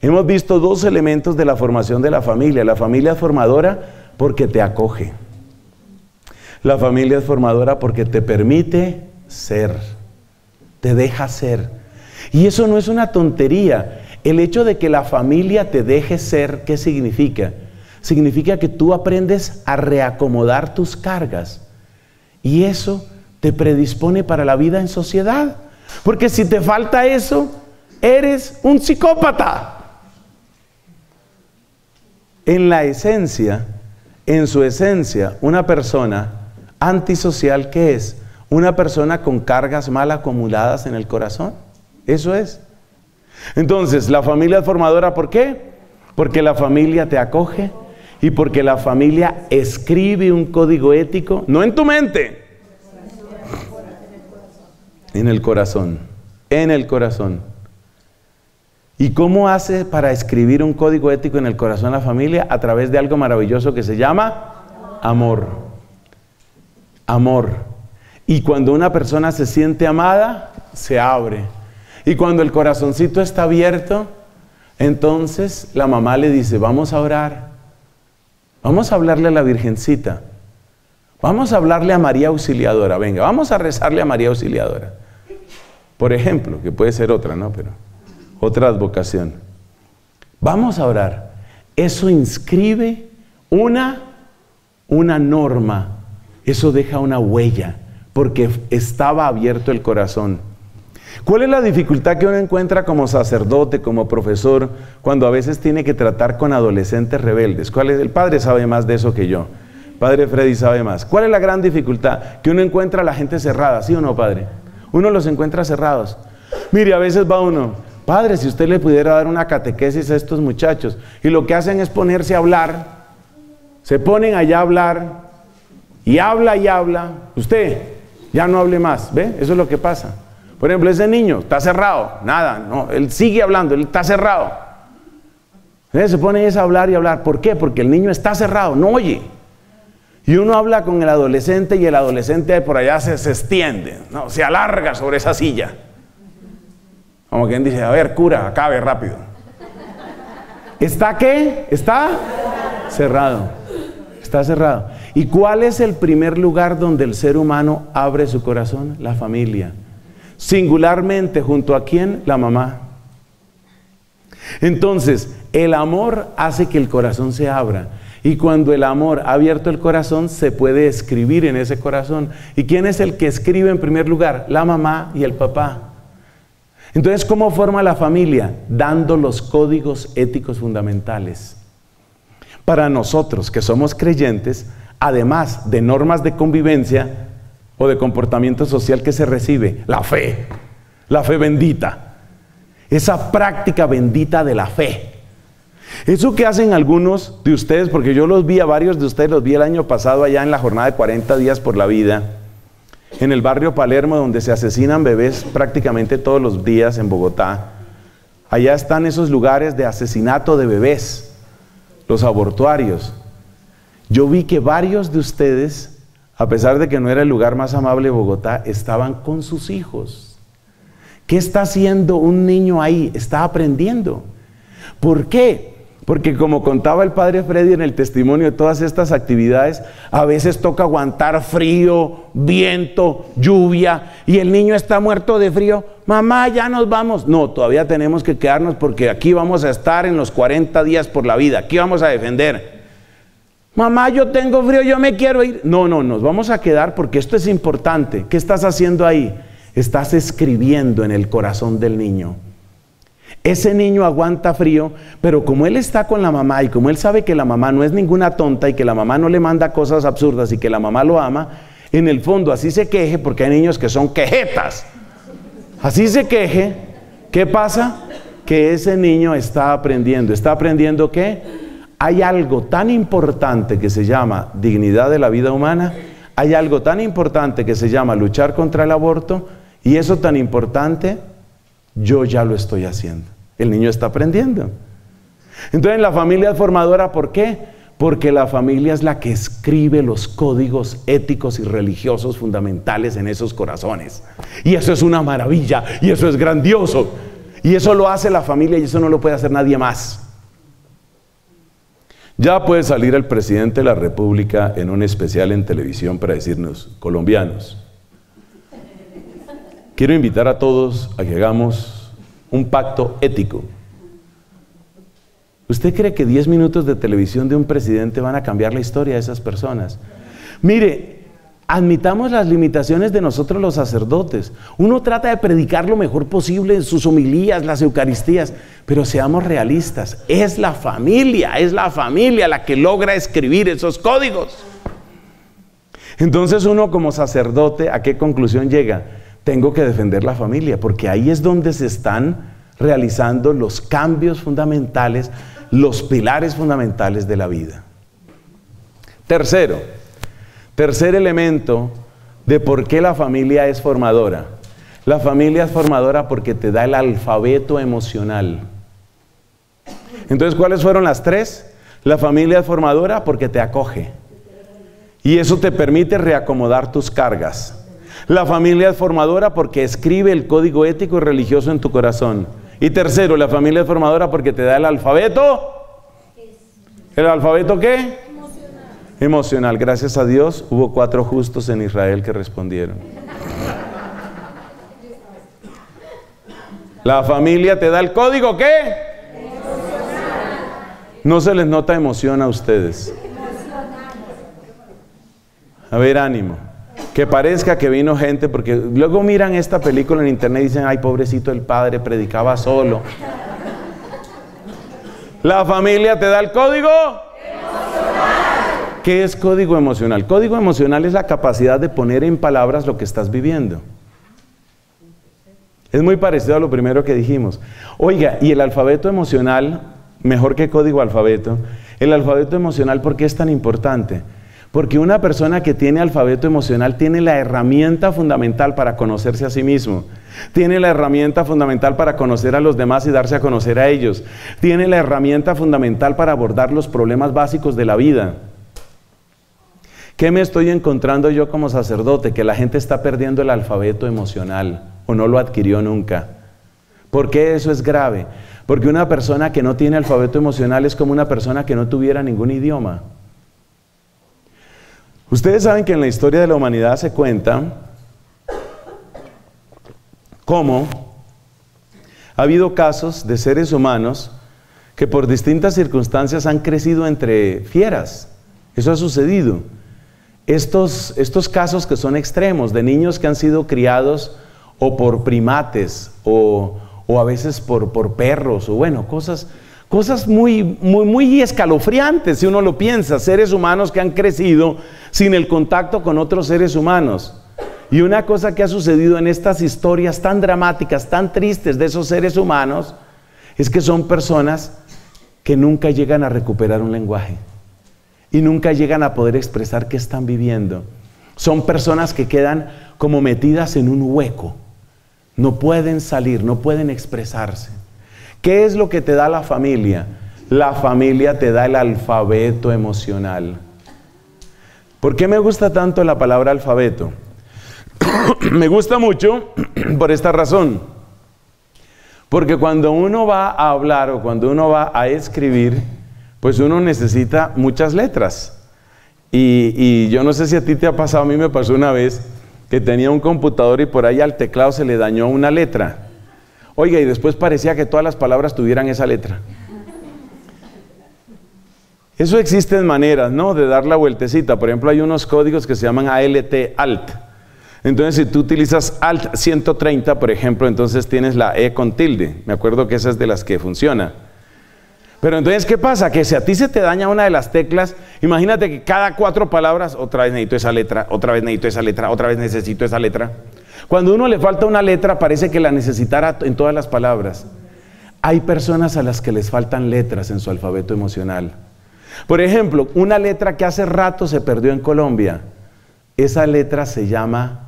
Hemos visto dos elementos de la formación de la familia. La familia es formadora porque te acoge. La familia es formadora porque te permite ser. Te deja ser. Y eso no es una tontería. El hecho de que la familia te deje ser, ¿qué significa? Significa que tú aprendes a reacomodar tus cargas. Y eso te predispone para la vida en sociedad. Porque si te falta eso, eres un psicópata. En la esencia, en su esencia, una persona antisocial, ¿qué es? Una persona con cargas mal acumuladas en el corazón. Eso es. Entonces, la familia es formadora, ¿por qué? Porque la familia te acoge y porque la familia escribe un código ético, no en tu mente, en el corazón, en el corazón. ¿Y cómo hace para escribir un código ético en el corazón de la familia? A través de algo maravilloso que se llama amor. Amor. Y cuando una persona se siente amada, se abre. Y cuando el corazoncito está abierto, entonces la mamá le dice, vamos a orar, vamos a hablarle a la Virgencita, vamos a hablarle a María Auxiliadora, venga, vamos a rezarle a María Auxiliadora. Por ejemplo, que puede ser otra, ¿no? Pero otra advocación. Vamos a orar. Eso inscribe una, una norma, eso deja una huella, porque estaba abierto el corazón. ¿Cuál es la dificultad que uno encuentra como sacerdote, como profesor, cuando a veces tiene que tratar con adolescentes rebeldes? ¿Cuál es? El padre sabe más de eso que yo. Padre Freddy sabe más. ¿Cuál es la gran dificultad? Que uno encuentra a la gente cerrada, ¿sí o no, padre? Uno los encuentra cerrados. Mire, a veces va uno, padre, si usted le pudiera dar una catequesis a estos muchachos, y lo que hacen es ponerse a hablar, se ponen allá a hablar, y habla y habla, usted, ya no hable más, ¿ve? Eso es lo que pasa. Por ejemplo, ese niño está cerrado, nada, no, él sigue hablando, él está cerrado. Entonces se pone a hablar y hablar. ¿Por qué? Porque el niño está cerrado, no oye. Y uno habla con el adolescente y el adolescente por allá se, se extiende, no, se alarga sobre esa silla. Como quien dice, a ver, cura, acabe rápido. ¿Está qué? ¿Está? Cerrado. Está cerrado. ¿Y cuál es el primer lugar donde el ser humano abre su corazón? La familia. Singularmente, ¿junto a quién? La mamá. Entonces, el amor hace que el corazón se abra. Y cuando el amor ha abierto el corazón, se puede escribir en ese corazón. ¿Y quién es el que escribe en primer lugar? La mamá y el papá. Entonces, ¿cómo forma la familia? Dando los códigos éticos fundamentales. Para nosotros, que somos creyentes, además de normas de convivencia o de comportamiento social que se recibe, la fe, la fe bendita, esa práctica bendita de la fe. Eso que hacen algunos de ustedes, porque yo los vi a varios de ustedes, los vi el año pasado allá en la jornada de cuarenta días por la vida, en el barrio Palermo, donde se asesinan bebés prácticamente todos los días en Bogotá. Allá están esos lugares de asesinato de bebés, los abortuarios. Yo vi que varios de ustedes, a pesar de que no era el lugar más amable de Bogotá, estaban con sus hijos. ¿Qué está haciendo un niño ahí? Está aprendiendo. ¿Por qué? Porque como contaba el padre Freddy en el testimonio de todas estas actividades, a veces toca aguantar frío, viento, lluvia, y el niño está muerto de frío. Mamá, ya nos vamos. No, todavía tenemos que quedarnos porque aquí vamos a estar en los cuarenta días por la vida. Aquí vamos a defender. Mamá, yo tengo frío, yo me quiero ir. No, no, nos vamos a quedar porque esto es importante. ¿Qué estás haciendo ahí? Estás escribiendo en el corazón del niño. Ese niño aguanta frío, pero como él está con la mamá y como él sabe que la mamá no es ninguna tonta y que la mamá no le manda cosas absurdas y que la mamá lo ama, en el fondo así se queje, porque hay niños que son quejetas. Así se queje, ¿qué pasa? Que ese niño está aprendiendo. ¿Está aprendiendo qué? Hay algo tan importante que se llama dignidad de la vida humana, hay algo tan importante que se llama luchar contra el aborto, y eso tan importante, yo ya lo estoy haciendo. El niño está aprendiendo. Entonces, la familia es formadora, ¿por qué? Porque la familia es la que escribe los códigos éticos y religiosos fundamentales en esos corazones. Y eso es una maravilla, y eso es grandioso. Y eso lo hace la familia, y eso no lo puede hacer nadie más. Ya puede salir el presidente de la República en un especial en televisión para decirnos: colombianos, quiero invitar a todos a que hagamos un pacto ético. ¿Usted cree que diez minutos de televisión de un presidente van a cambiar la historia de esas personas? Mire, admitamos las limitaciones de nosotros los sacerdotes. Uno trata de predicar lo mejor posible en sus homilías, las eucaristías, pero seamos realistas. Es la familia, es la familia la que logra escribir esos códigos. Entonces uno como sacerdote, ¿a qué conclusión llega? Tengo que defender la familia, porque ahí es donde se están realizando los cambios fundamentales, los pilares fundamentales de la vida. Tercero, tercer elemento de por qué la familia es formadora. La familia es formadora porque te da el alfabeto emocional. Entonces, ¿cuáles fueron las tres? La familia es formadora porque te acoge, y eso te permite reacomodar tus cargas. La familia es formadora porque escribe el código ético y religioso en tu corazón. Y tercero, la familia es formadora porque te da el alfabeto. ¿El alfabeto qué? Emocional. Emocional. Gracias a Dios hubo cuatro justos en Israel que respondieron. La familia te da el código ¿qué? Emocional. No se les nota emoción a ustedes. A ver, ánimo. Que parezca que vino gente, porque luego miran esta película en internet y dicen: ay, pobrecito el padre, predicaba solo. La familia te da el código emocional. ¿Qué es código emocional? Código emocional es la capacidad de poner en palabras lo que estás viviendo. Es muy parecido a lo primero que dijimos. Oiga, y el alfabeto emocional, mejor que código alfabeto, el alfabeto emocional, ¿por qué es tan importante? Porque una persona que tiene alfabeto emocional tiene la herramienta fundamental para conocerse a sí mismo. Tiene la herramienta fundamental para conocer a los demás y darse a conocer a ellos. Tiene la herramienta fundamental para abordar los problemas básicos de la vida. ¿Qué me estoy encontrando yo como sacerdote? Que la gente está perdiendo el alfabeto emocional, o no lo adquirió nunca. ¿Por qué eso es grave? Porque una persona que no tiene alfabeto emocional es como una persona que no tuviera ningún idioma. Ustedes saben que en la historia de la humanidad se cuenta cómo ha habido casos de seres humanos que por distintas circunstancias han crecido entre fieras. Eso ha sucedido. Estos, estos casos que son extremos, de niños que han sido criados o por primates o, o a veces por, por perros, o bueno, cosas... Cosas muy, muy, muy escalofriantes si uno lo piensa. Seres humanos que han crecido sin el contacto con otros seres humanos. Y una cosa que ha sucedido en estas historias tan dramáticas, tan tristes de esos seres humanos, es que son personas que nunca llegan a recuperar un lenguaje. Y nunca llegan a poder expresar qué están viviendo. Son personas que quedan como metidas en un hueco. No pueden salir, no pueden expresarse. ¿Qué es lo que te da la familia? La familia te da el alfabeto emocional. ¿Por qué me gusta tanto la palabra alfabeto? Me gusta mucho por esta razón. Porque cuando uno va a hablar o cuando uno va a escribir, pues uno necesita muchas letras. Y, y yo no sé si a ti te ha pasado, a mí me pasó una vez que tenía un computador y por ahí al teclado se le dañó una letra. Oiga, y después parecía que todas las palabras tuvieran esa letra. Eso existen maneras, ¿no?, de dar la vueltecita. Por ejemplo, hay unos códigos que se llaman A L T, ALT. Entonces, si tú utilizas ALT ciento treinta, por ejemplo, entonces tienes la E con tilde. Me acuerdo que esa es de las que funciona. Pero entonces, ¿qué pasa? Que si a ti se te daña una de las teclas, imagínate que cada cuatro palabras, otra vez necesito esa letra, otra vez necesito esa letra, otra vez necesito esa letra. Cuando a uno le falta una letra, parece que la necesitará en todas las palabras. Hay personas a las que les faltan letras en su alfabeto emocional. Por ejemplo, una letra que hace rato se perdió en Colombia. Esa letra se llama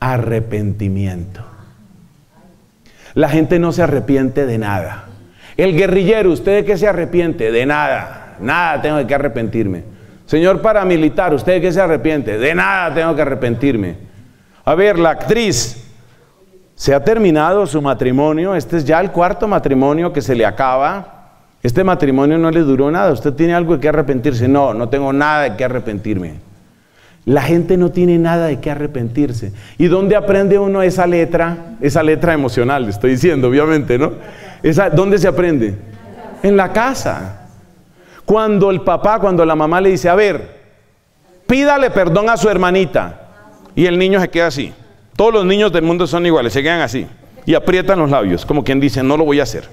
arrepentimiento. La gente no se arrepiente de nada. El guerrillero, ¿usted de qué se arrepiente? De nada, nada tengo que arrepentirme. Señor paramilitar, ¿usted de qué se arrepiente? De nada tengo que arrepentirme. A ver, la actriz, se ha terminado su matrimonio, este es ya el cuarto matrimonio que se le acaba. Este matrimonio no le duró nada, usted tiene algo de qué arrepentirse. No, no tengo nada de qué arrepentirme. La gente no tiene nada de qué arrepentirse. ¿Y dónde aprende uno esa letra? Esa letra emocional, le estoy diciendo, obviamente, ¿no? Esa, ¿dónde se aprende? En la casa. Cuando el papá, cuando la mamá le dice, a ver, pídale perdón a su hermanita. Y el niño se queda así. Todos los niños del mundo son iguales, se quedan así. Y aprietan los labios, como quien dice, no lo voy a hacer.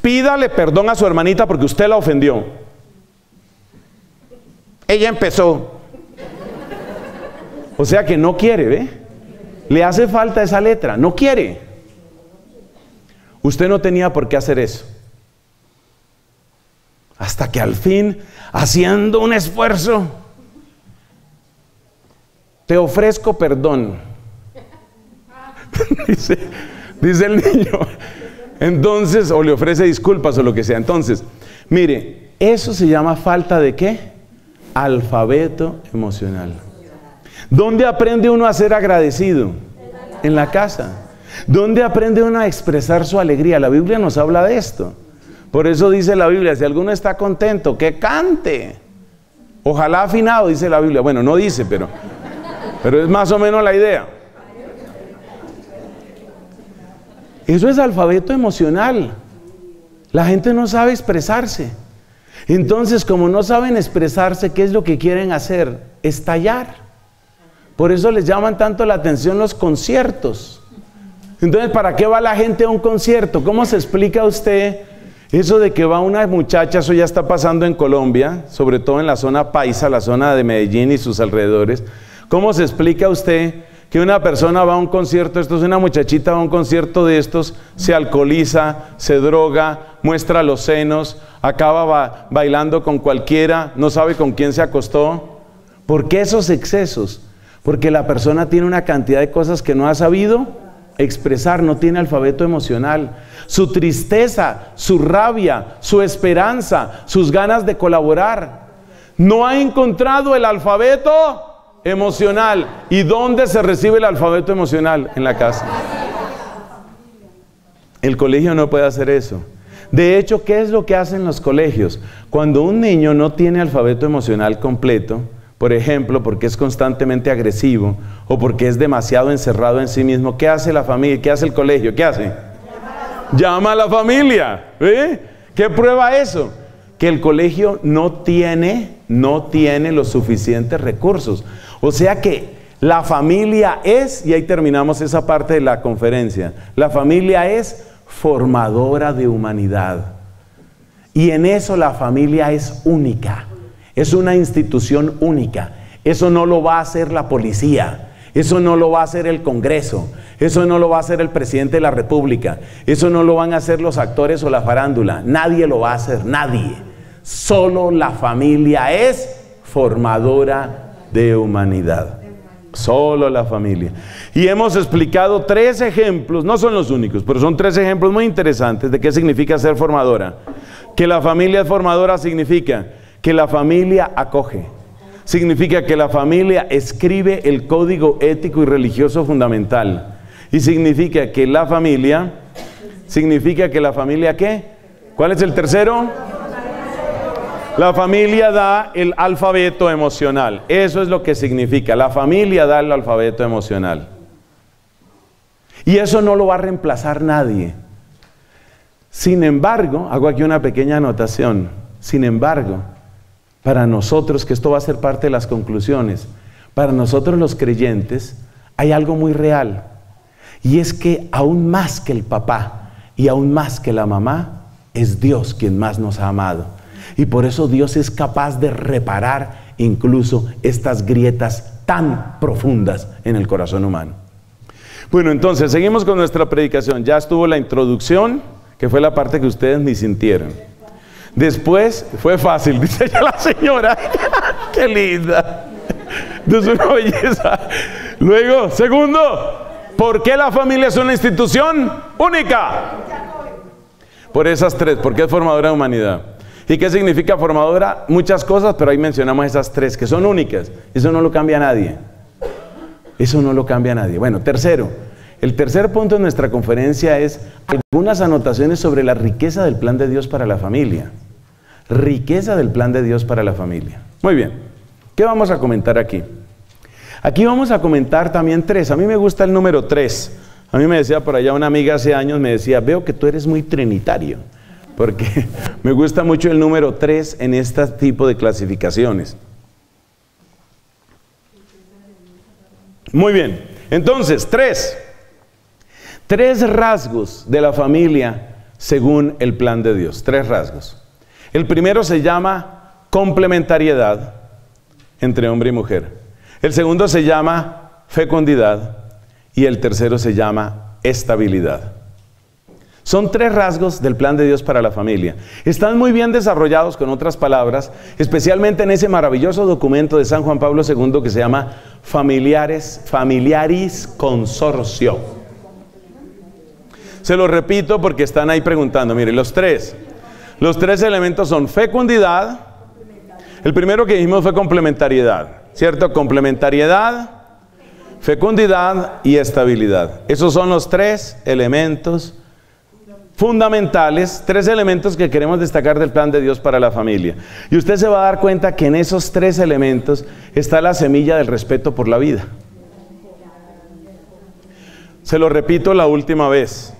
Pídale perdón a su hermanita porque usted la ofendió. Ella empezó. O sea que no quiere, ¿ve? Le hace falta esa letra, no quiere. Usted no tenía por qué hacer eso. Hasta que al fin, haciendo un esfuerzo, te ofrezco perdón. dice, dice el niño. Entonces, o le ofrece disculpas o lo que sea. Entonces, mire, eso se llama falta de ¿qué? Alfabeto emocional. ¿Dónde aprende uno a ser agradecido? En la casa. ¿Dónde aprende uno a expresar su alegría? La Biblia nos habla de esto. Por eso dice la Biblia, si alguno está contento, que cante. Ojalá afinado, dice la Biblia. Bueno, no dice, pero, pero es más o menos la idea. Eso es alfabeto emocional. La gente no sabe expresarse. Entonces, como no saben expresarse, ¿qué es lo que quieren hacer? Estallar. Por eso les llaman tanto la atención los conciertos. Entonces, ¿para qué va la gente a un concierto? ¿Cómo se explica a usted eso de que va una muchacha? Eso ya está pasando en Colombia, sobre todo en la zona paisa, la zona de Medellín y sus alrededores. ¿Cómo se explica a usted que una persona va a un concierto, esto es una muchachita va a un concierto de estos, se alcoholiza, se droga, muestra los senos, acaba ba- bailando con cualquiera, no sabe con quién se acostó? ¿Por qué esos excesos? Porque la persona tiene una cantidad de cosas que no ha sabido expresar, no tiene alfabeto emocional. Su tristeza, su rabia, su esperanza, sus ganas de colaborar. No ha encontrado el alfabeto emocional. ¿Y dónde se recibe el alfabeto emocional? En la casa. El colegio no puede hacer eso. De hecho, ¿qué es lo que hacen los colegios? Cuando un niño no tiene alfabeto emocional completo, por ejemplo, porque es constantemente agresivo o porque es demasiado encerrado en sí mismo, ¿qué hace la familia? ¿Qué hace el colegio? ¿Qué hace? Llama a la familia. ¿Eh? ¿Qué prueba eso? Que el colegio no tiene, no tiene los suficientes recursos. O sea que la familia es, y ahí terminamos esa parte de la conferencia, la familia es formadora de humanidad. Y en eso la familia es única, es una institución única. Eso no lo va a hacer la policía. Eso no lo va a hacer el Congreso, eso no lo va a hacer el presidente de la República, eso no lo van a hacer los actores o la farándula, nadie lo va a hacer, nadie. Solo la familia es formadora de humanidad. Solo la familia. Y hemos explicado tres ejemplos, no son los únicos, pero son tres ejemplos muy interesantes de qué significa ser formadora. Que la familia es formadora significa que la familia acoge. Significa que la familia escribe el código ético y religioso fundamental. Y significa que la familia, significa que la familia ¿qué? ¿Cuál es el tercero? La familia da el alfabeto emocional. Eso es lo que significa. La familia da el alfabeto emocional. Y eso no lo va a reemplazar nadie. Sin embargo, hago aquí una pequeña anotación. Sin embargo, para nosotros, que esto va a ser parte de las conclusiones, para nosotros los creyentes hay algo muy real, y es que aún más que el papá y aún más que la mamá, es Dios quien más nos ha amado, y por eso Dios es capaz de reparar incluso estas grietas tan profundas en el corazón humano. Bueno, entonces seguimos con nuestra predicación. Ya estuvo la introducción, que fue la parte que ustedes ni sintieron. Después, fue fácil, dice ya la señora. ¡Qué linda! Es una belleza. Luego, segundo, ¿por qué la familia es una institución única? Por esas tres, porque es formadora de humanidad. ¿Y qué significa formadora? Muchas cosas, pero ahí mencionamos esas tres que son únicas. Eso no lo cambia nadie. Eso no lo cambia nadie. Bueno, tercero. El tercer punto de nuestra conferencia es algunas anotaciones sobre la riqueza del plan de Dios para la familia. Riqueza del plan de Dios para la familia. Muy bien. ¿Qué vamos a comentar aquí? Aquí vamos a comentar también tres. A mí me gusta el número tres. A mí me decía por allá una amiga hace años, me decía, veo que tú eres muy trinitario, porque me gusta mucho el número tres en este tipo de clasificaciones. Muy bien, entonces, tres. Tres rasgos de la familia según el plan de Dios, tres rasgos. El primero se llama complementariedad entre hombre y mujer. El segundo se llama fecundidad. Y el tercero se llama estabilidad. Son tres rasgos del plan de Dios para la familia. Están muy bien desarrollados, con otras palabras, especialmente en ese maravilloso documento de San Juan Pablo segundo que se llama Familiares, Familiaris Consortio. Se lo repito porque están ahí preguntando. Mire, los tres. Los tres elementos son fecundidad. El primero que dijimos fue complementariedad, ¿cierto? Complementariedad, fecundidad y estabilidad. Esos son los tres elementos fundamentales, tres elementos que queremos destacar del plan de Dios para la familia. Y usted se va a dar cuenta que en esos tres elementos está la semilla del respeto por la vida. Se lo repito la última vez.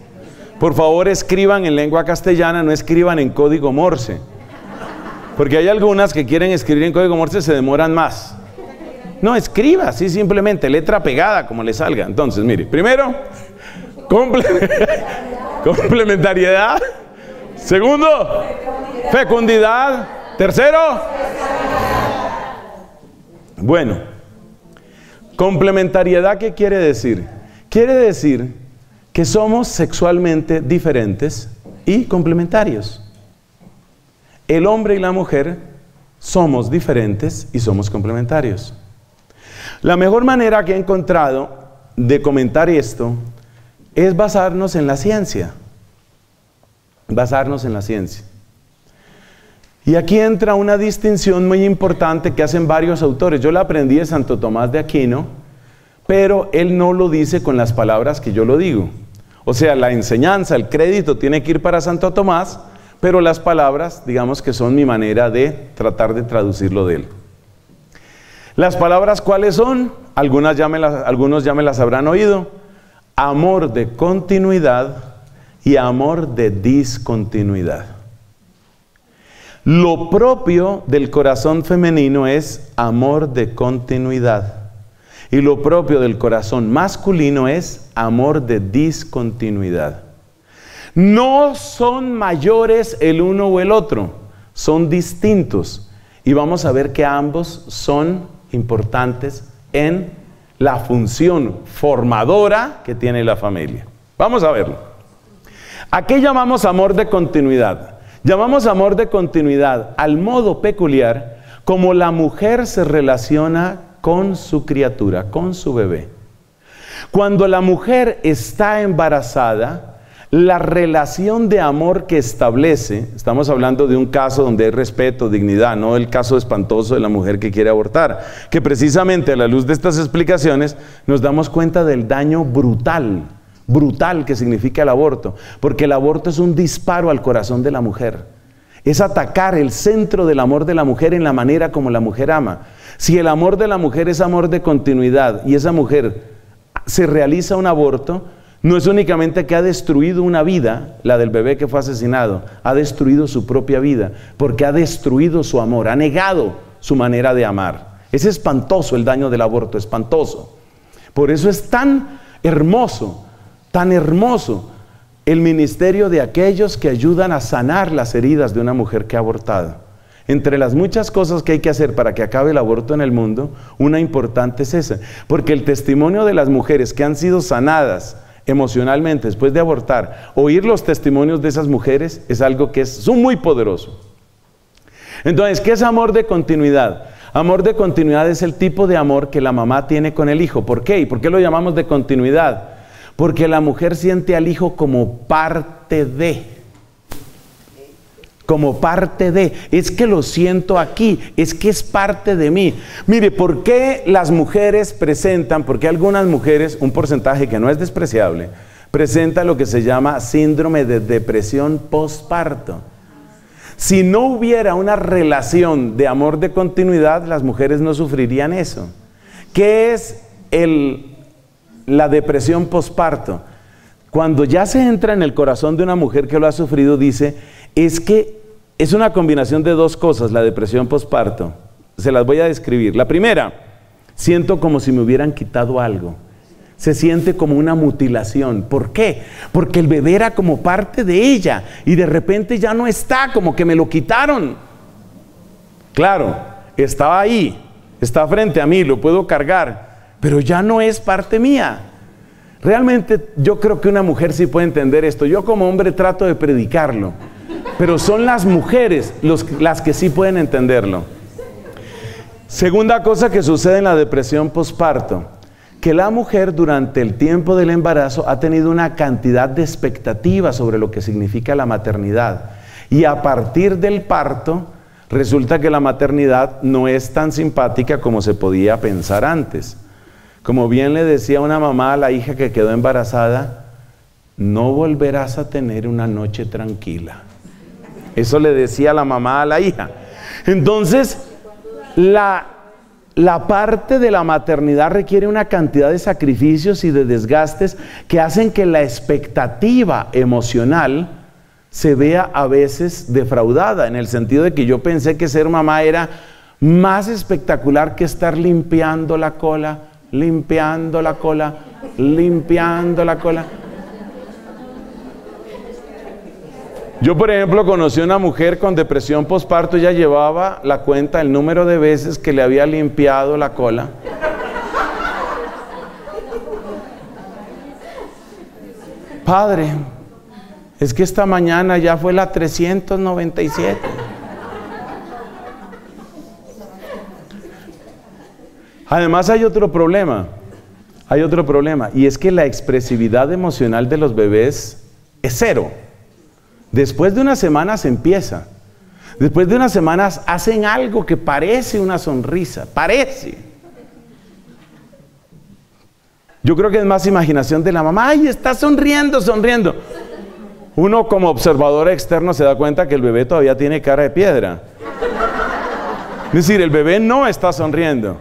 Por favor, escriban en lengua castellana, no escriban en código Morse. Porque hay algunas que quieren escribir en código Morse y se demoran más. No, escriba así simplemente, letra pegada, como le salga. Entonces, mire, primero, complementariedad. Segundo, fecundidad. Tercero, bueno, complementariedad, ¿qué quiere decir? Quiere decir que somos sexualmente diferentes y complementarios. El hombre y la mujer somos diferentes y somos complementarios. La mejor manera que he encontrado de comentar esto es basarnos en la ciencia. Basarnos en la ciencia. Y aquí entra una distinción muy importante que hacen varios autores. Yo la aprendí de Santo Tomás de Aquino, pero él no lo dice con las palabras que yo lo digo. O sea, la enseñanza, el crédito tiene que ir para Santo Tomás, pero las palabras, digamos que son mi manera de tratar de traducirlo de él. Las palabras, ¿cuáles son? Algunas ya me las, algunos ya me las habrán oído. Amor de continuidad y amor de discontinuidad. Lo propio del corazón femenino es amor de continuidad. Y lo propio del corazón masculino es amor de discontinuidad. No son mayores el uno o el otro, son distintos. Y vamos a ver que ambos son importantes en la función formadora que tiene la familia. Vamos a verlo. ¿A qué llamamos amor de continuidad? Llamamos amor de continuidad al modo peculiar como la mujer se relaciona con su criatura, con su bebé. Cuando la mujer está embarazada, la relación de amor que establece, estamos hablando de un caso donde hay respeto, dignidad, no el caso espantoso de la mujer que quiere abortar, que precisamente a la luz de estas explicaciones nos damos cuenta del daño brutal, brutal que significa el aborto, porque el aborto es un disparo al corazón de la mujer, es atacar el centro del amor de la mujer en la manera como la mujer ama. Si el amor de la mujer es amor de continuidad y esa mujer se realiza un aborto, no es únicamente que ha destruido una vida, la del bebé que fue asesinado, ha destruido su propia vida, porque ha destruido su amor, ha negado su manera de amar. Es espantoso el daño del aborto, espantoso. Por eso es tan hermoso, tan hermoso el ministerio de aquellos que ayudan a sanar las heridas de una mujer que ha abortado. Entre las muchas cosas que hay que hacer para que acabe el aborto en el mundo, una importante es esa, porque el testimonio de las mujeres que han sido sanadas emocionalmente después de abortar, oír los testimonios de esas mujeres es algo que es muy poderoso. Entonces, ¿qué es amor de continuidad? Amor de continuidad es el tipo de amor que la mamá tiene con el hijo. ¿Por qué? ¿Y por qué lo llamamos de continuidad? Porque la mujer siente al hijo como parte de. como parte de, es que lo siento aquí, es que es parte de mí. Mire, ¿por qué las mujeres presentan, porque algunas mujeres, un porcentaje que no es despreciable, presenta lo que se llama síndrome de depresión postparto? Si no hubiera una relación de amor de continuidad, las mujeres no sufrirían eso. ¿Qué es el, la depresión posparto? Cuando ya se entra en el corazón de una mujer que lo ha sufrido, dice, es que es una combinación de dos cosas, la depresión posparto. Se las voy a describir. La primera, siento como si me hubieran quitado algo. Se siente como una mutilación. ¿Por qué? Porque el bebé era como parte de ella y de repente ya no está, como que me lo quitaron. Claro, estaba ahí, está frente a mí, lo puedo cargar, pero ya no es parte mía. Realmente yo creo que una mujer sí puede entender esto. Yo como hombre trato de predicarlo, pero son las mujeres los, las que sí pueden entenderlo. Segunda cosa que sucede en la depresión posparto, que la mujer durante el tiempo del embarazo ha tenido una cantidad de expectativas sobre lo que significa la maternidad. Y a partir del parto, resulta que la maternidad no es tan simpática como se podía pensar antes. Como bien le decía una mamá a la hija que quedó embarazada, no volverás a tener una noche tranquila. Eso le decía la mamá a la hija. Entonces, la... La parte de la maternidad requiere una cantidad de sacrificios y de desgastes que hacen que la expectativa emocional se vea a veces defraudada, en el sentido de que yo pensé que ser mamá era más espectacular que estar limpiando la cola, limpiando la cola, limpiando la cola. Yo, por ejemplo, conocí a una mujer con depresión posparto, ya llevaba la cuenta el número de veces que le había limpiado la cola. Padre, es que esta mañana ya fue la trescientos noventa y siete. Además hay otro problema, hay otro problema, y es que la expresividad emocional de los bebés es cero. Después de unas semanas empieza. Después de unas semanas hacen algo que parece una sonrisa. Parece. Yo creo que es más imaginación de la mamá. ¡Ay, está sonriendo, sonriendo! Uno como observador externo se da cuenta que el bebé todavía tiene cara de piedra. Es decir, el bebé no está sonriendo.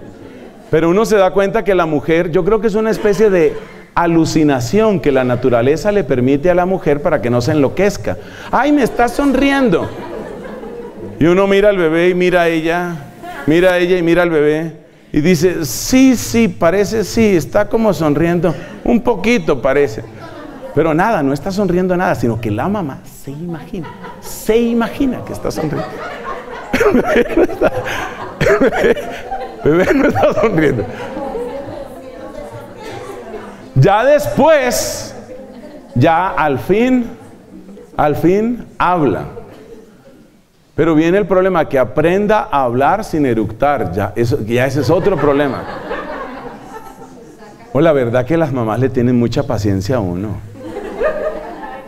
Pero uno se da cuenta que la mujer, yo creo que es una especie de alucinación que la naturaleza le permite a la mujer para que no se enloquezca. ¡Ay, me está sonriendo! Y uno mira al bebé y mira a ella, mira a ella y mira al bebé y dice, sí, sí, parece sí, está como sonriendo, un poquito parece. Pero nada, no está sonriendo nada, sino que la mamá se imagina, se imagina que está sonriendo. El bebé no está, el bebé, el bebé no está sonriendo. Ya después, ya al fin, al fin habla. Pero viene el problema, que aprenda a hablar sin eructar. Ya, eso, ya ese es otro problema. O la verdad que las mamás le tienen mucha paciencia a uno.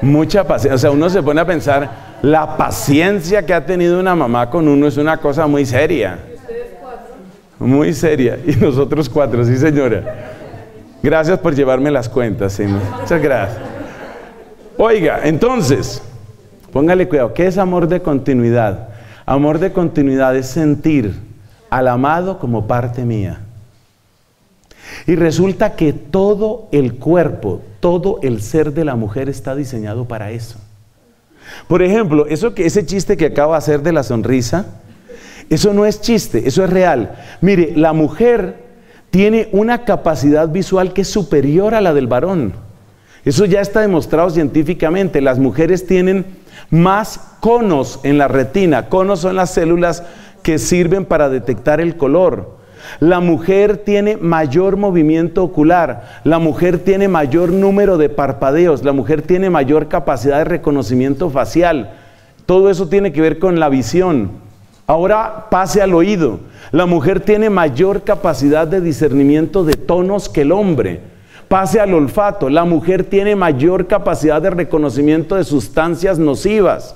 Mucha paciencia. O sea, uno se pone a pensar, la paciencia que ha tenido una mamá con uno es una cosa muy seria. Muy seria. Y nosotros cuatro, sí señora. Gracias por llevarme las cuentas, sí, muchas gracias. Oiga, entonces, póngale cuidado, ¿qué es amor de continuidad? Amor de continuidad es sentir al amado como parte mía. Y resulta que todo el cuerpo, todo el ser de la mujer está diseñado para eso. Por ejemplo, eso que, ese chiste que acabo de hacer de la sonrisa, eso no es chiste, eso es real. Mire, la mujer tiene una capacidad visual que es superior a la del varón. Eso ya está demostrado científicamente. Las mujeres tienen más conos en la retina. Conos son las células que sirven para detectar el color. La mujer tiene mayor movimiento ocular. La mujer tiene mayor número de parpadeos. La mujer tiene mayor capacidad de reconocimiento facial. Todo eso tiene que ver con la visión. Ahora pase al oído. La mujer tiene mayor capacidad de discernimiento de tonos que el hombre. Pase al olfato. La mujer tiene mayor capacidad de reconocimiento de sustancias nocivas.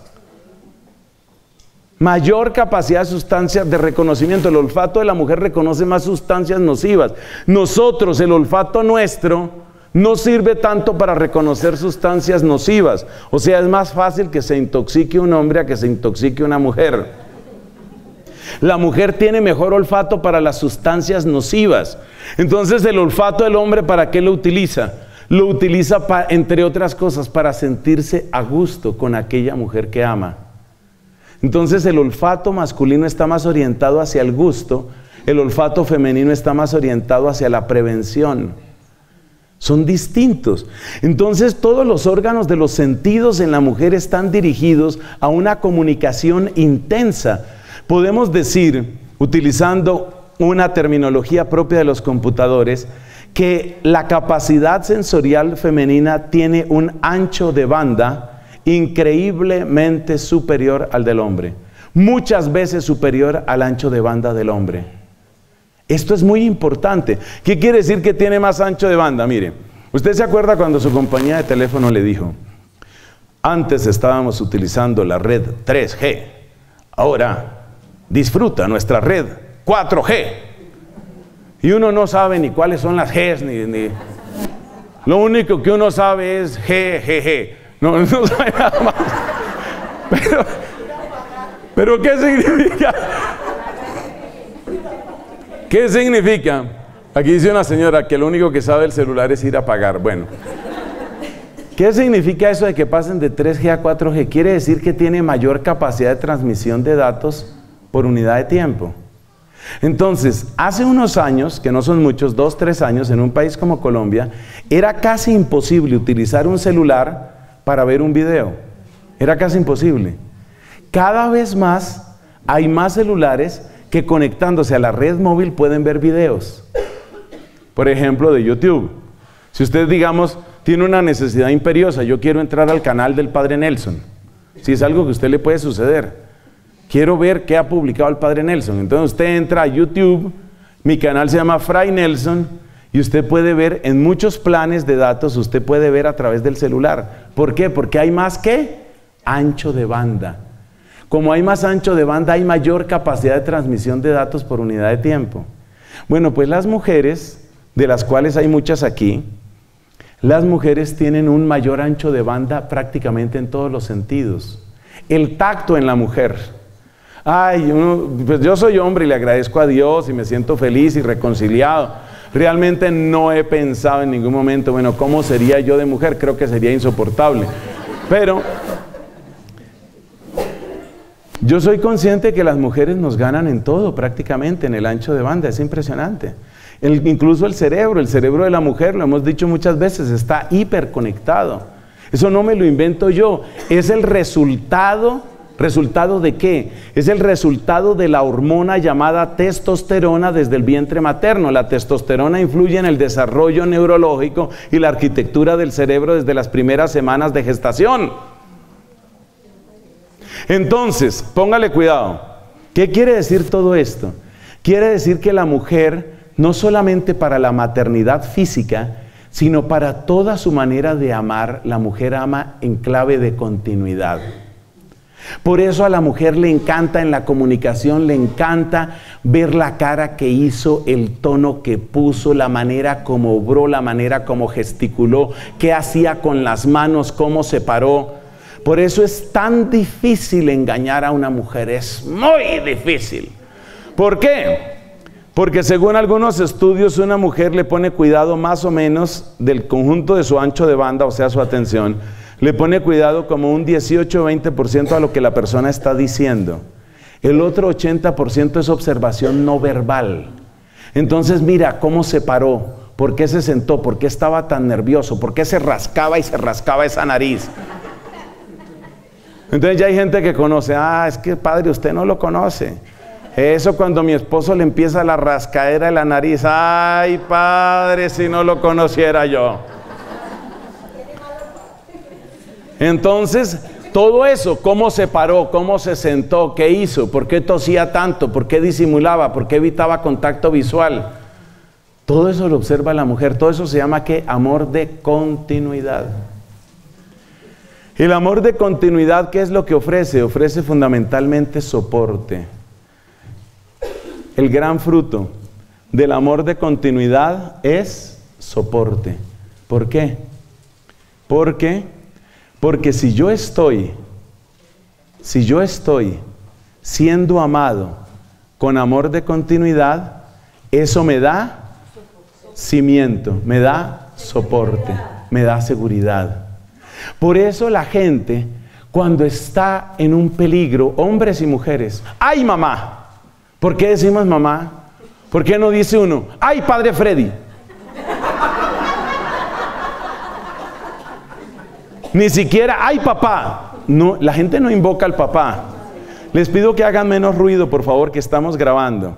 Mayor capacidad de sustancias de reconocimiento. El olfato de la mujer reconoce más sustancias nocivas. Nosotros, el olfato nuestro, no sirve tanto para reconocer sustancias nocivas. O sea, es más fácil que se intoxique un hombre a que se intoxique una mujer. La mujer tiene mejor olfato para las sustancias nocivas. Entonces, el olfato del hombre, ¿para qué lo utiliza? Lo utiliza, pa, entre otras cosas, para sentirse a gusto con aquella mujer que ama. Entonces, el olfato masculino está más orientado hacia el gusto. El olfato femenino está más orientado hacia la prevención. Son distintos. Entonces, todos los órganos de los sentidos en la mujer están dirigidos a una comunicación intensa. Podemos decir, utilizando una terminología propia de los computadores, que la capacidad sensorial femenina tiene un ancho de banda increíblemente superior al del hombre. Muchas veces superior al ancho de banda del hombre. Esto es muy importante. ¿Qué quiere decir que tiene más ancho de banda? Mire, usted se acuerda cuando su compañía de teléfono le dijo: antes estábamos utilizando la red tres G, ahora disfruta nuestra red cuatro G. Y uno no sabe ni cuáles son las Gs, ni, ni... lo único que uno sabe es G, G, G. No, no sabe nada más. Pero, pero ¿qué significa? ¿Qué significa? Aquí dice una señora que lo único que sabe el celular es ir a pagar. Bueno, ¿qué significa eso de que pasen de tres G a cuatro G? Quiere decir que tiene mayor capacidad de transmisión de datos por unidad de tiempo. Entonces, hace unos años, que no son muchos, dos, tres años, en un país como Colombia, era casi imposible utilizar un celular para ver un video. Era casi imposible. Cada vez más hay más celulares que conectándose a la red móvil pueden ver videos, por ejemplo, de YouTube. Si usted, digamos, tiene una necesidad imperiosa, yo quiero entrar al canal del Padre Nelson, si es algo que a usted le puede suceder, quiero ver qué ha publicado el Padre Nelson, entonces usted entra a YouTube, mi canal se llama Fry Nelson, y usted puede ver en muchos planes de datos, usted puede ver a través del celular. ¿Por qué? Porque hay más que ancho de banda. Como hay más ancho de banda, hay mayor capacidad de transmisión de datos por unidad de tiempo. Bueno, pues las mujeres, de las cuales hay muchas aquí, las mujeres tienen un mayor ancho de banda prácticamente en todos los sentidos. El tacto en la mujer. Ay, uno, pues yo soy hombre y le agradezco a Dios y me siento feliz y reconciliado. Realmente no he pensado en ningún momento, bueno, ¿cómo sería yo de mujer? Creo que sería insoportable. Pero yo soy consciente que las mujeres nos ganan en todo, prácticamente, en el ancho de banda. Es impresionante. El, incluso el cerebro, el cerebro de la mujer, lo hemos dicho muchas veces, está hiperconectado. Eso no me lo invento yo. Es el resultado, ¿resultado de qué? Es el resultado de la hormona llamada testosterona desde el vientre materno. La testosterona influye en el desarrollo neurológico y la arquitectura del cerebro desde las primeras semanas de gestación. Entonces, póngale cuidado. ¿Qué quiere decir todo esto? Quiere decir que la mujer, no solamente para la maternidad física, sino para toda su manera de amar, la mujer ama en clave de continuidad. Por eso a la mujer le encanta en la comunicación, le encanta ver la cara que hizo, el tono que puso, la manera como obró, la manera como gesticuló, qué hacía con las manos, cómo se paró. Por eso es tan difícil engañar a una mujer, es muy difícil. ¿Por qué? Porque según algunos estudios, una mujer le pone cuidado más o menos del conjunto de su ancho de banda, o sea, su atención, le pone cuidado como un dieciocho o veinte por ciento a lo que la persona está diciendo. El otro ochenta por ciento es observación no verbal. Entonces, mira cómo se paró, por qué se sentó, por qué estaba tan nervioso, por qué se rascaba y se rascaba esa nariz. Entonces ya hay gente que conoce, ah, es que padre, usted no lo conoce. Eso cuando mi esposo le empieza la rascadera de la nariz, ay padre, si no lo conociera yo. Entonces, todo eso, cómo se paró, cómo se sentó, qué hizo, por qué tosía tanto, por qué disimulaba, por qué evitaba contacto visual. Todo eso lo observa la mujer, todo eso se llama ¿qué? Amor de continuidad. El amor de continuidad, ¿qué es lo que ofrece? Ofrece fundamentalmente soporte. El gran fruto del amor de continuidad es soporte. ¿Por qué? ¿Por qué? Porque si yo estoy, si yo estoy siendo amado con amor de continuidad, eso me da cimiento, me da soporte, me da seguridad. Por eso la gente, cuando está en un peligro, hombres y mujeres, ¡ay, mamá! ¿Por qué decimos mamá? ¿Por qué no dice uno, ¡ay, padre Freddy! Ni siquiera, ¡ay, papá! No, la gente no invoca al papá. Les pido que hagan menos ruido, por favor, que estamos grabando.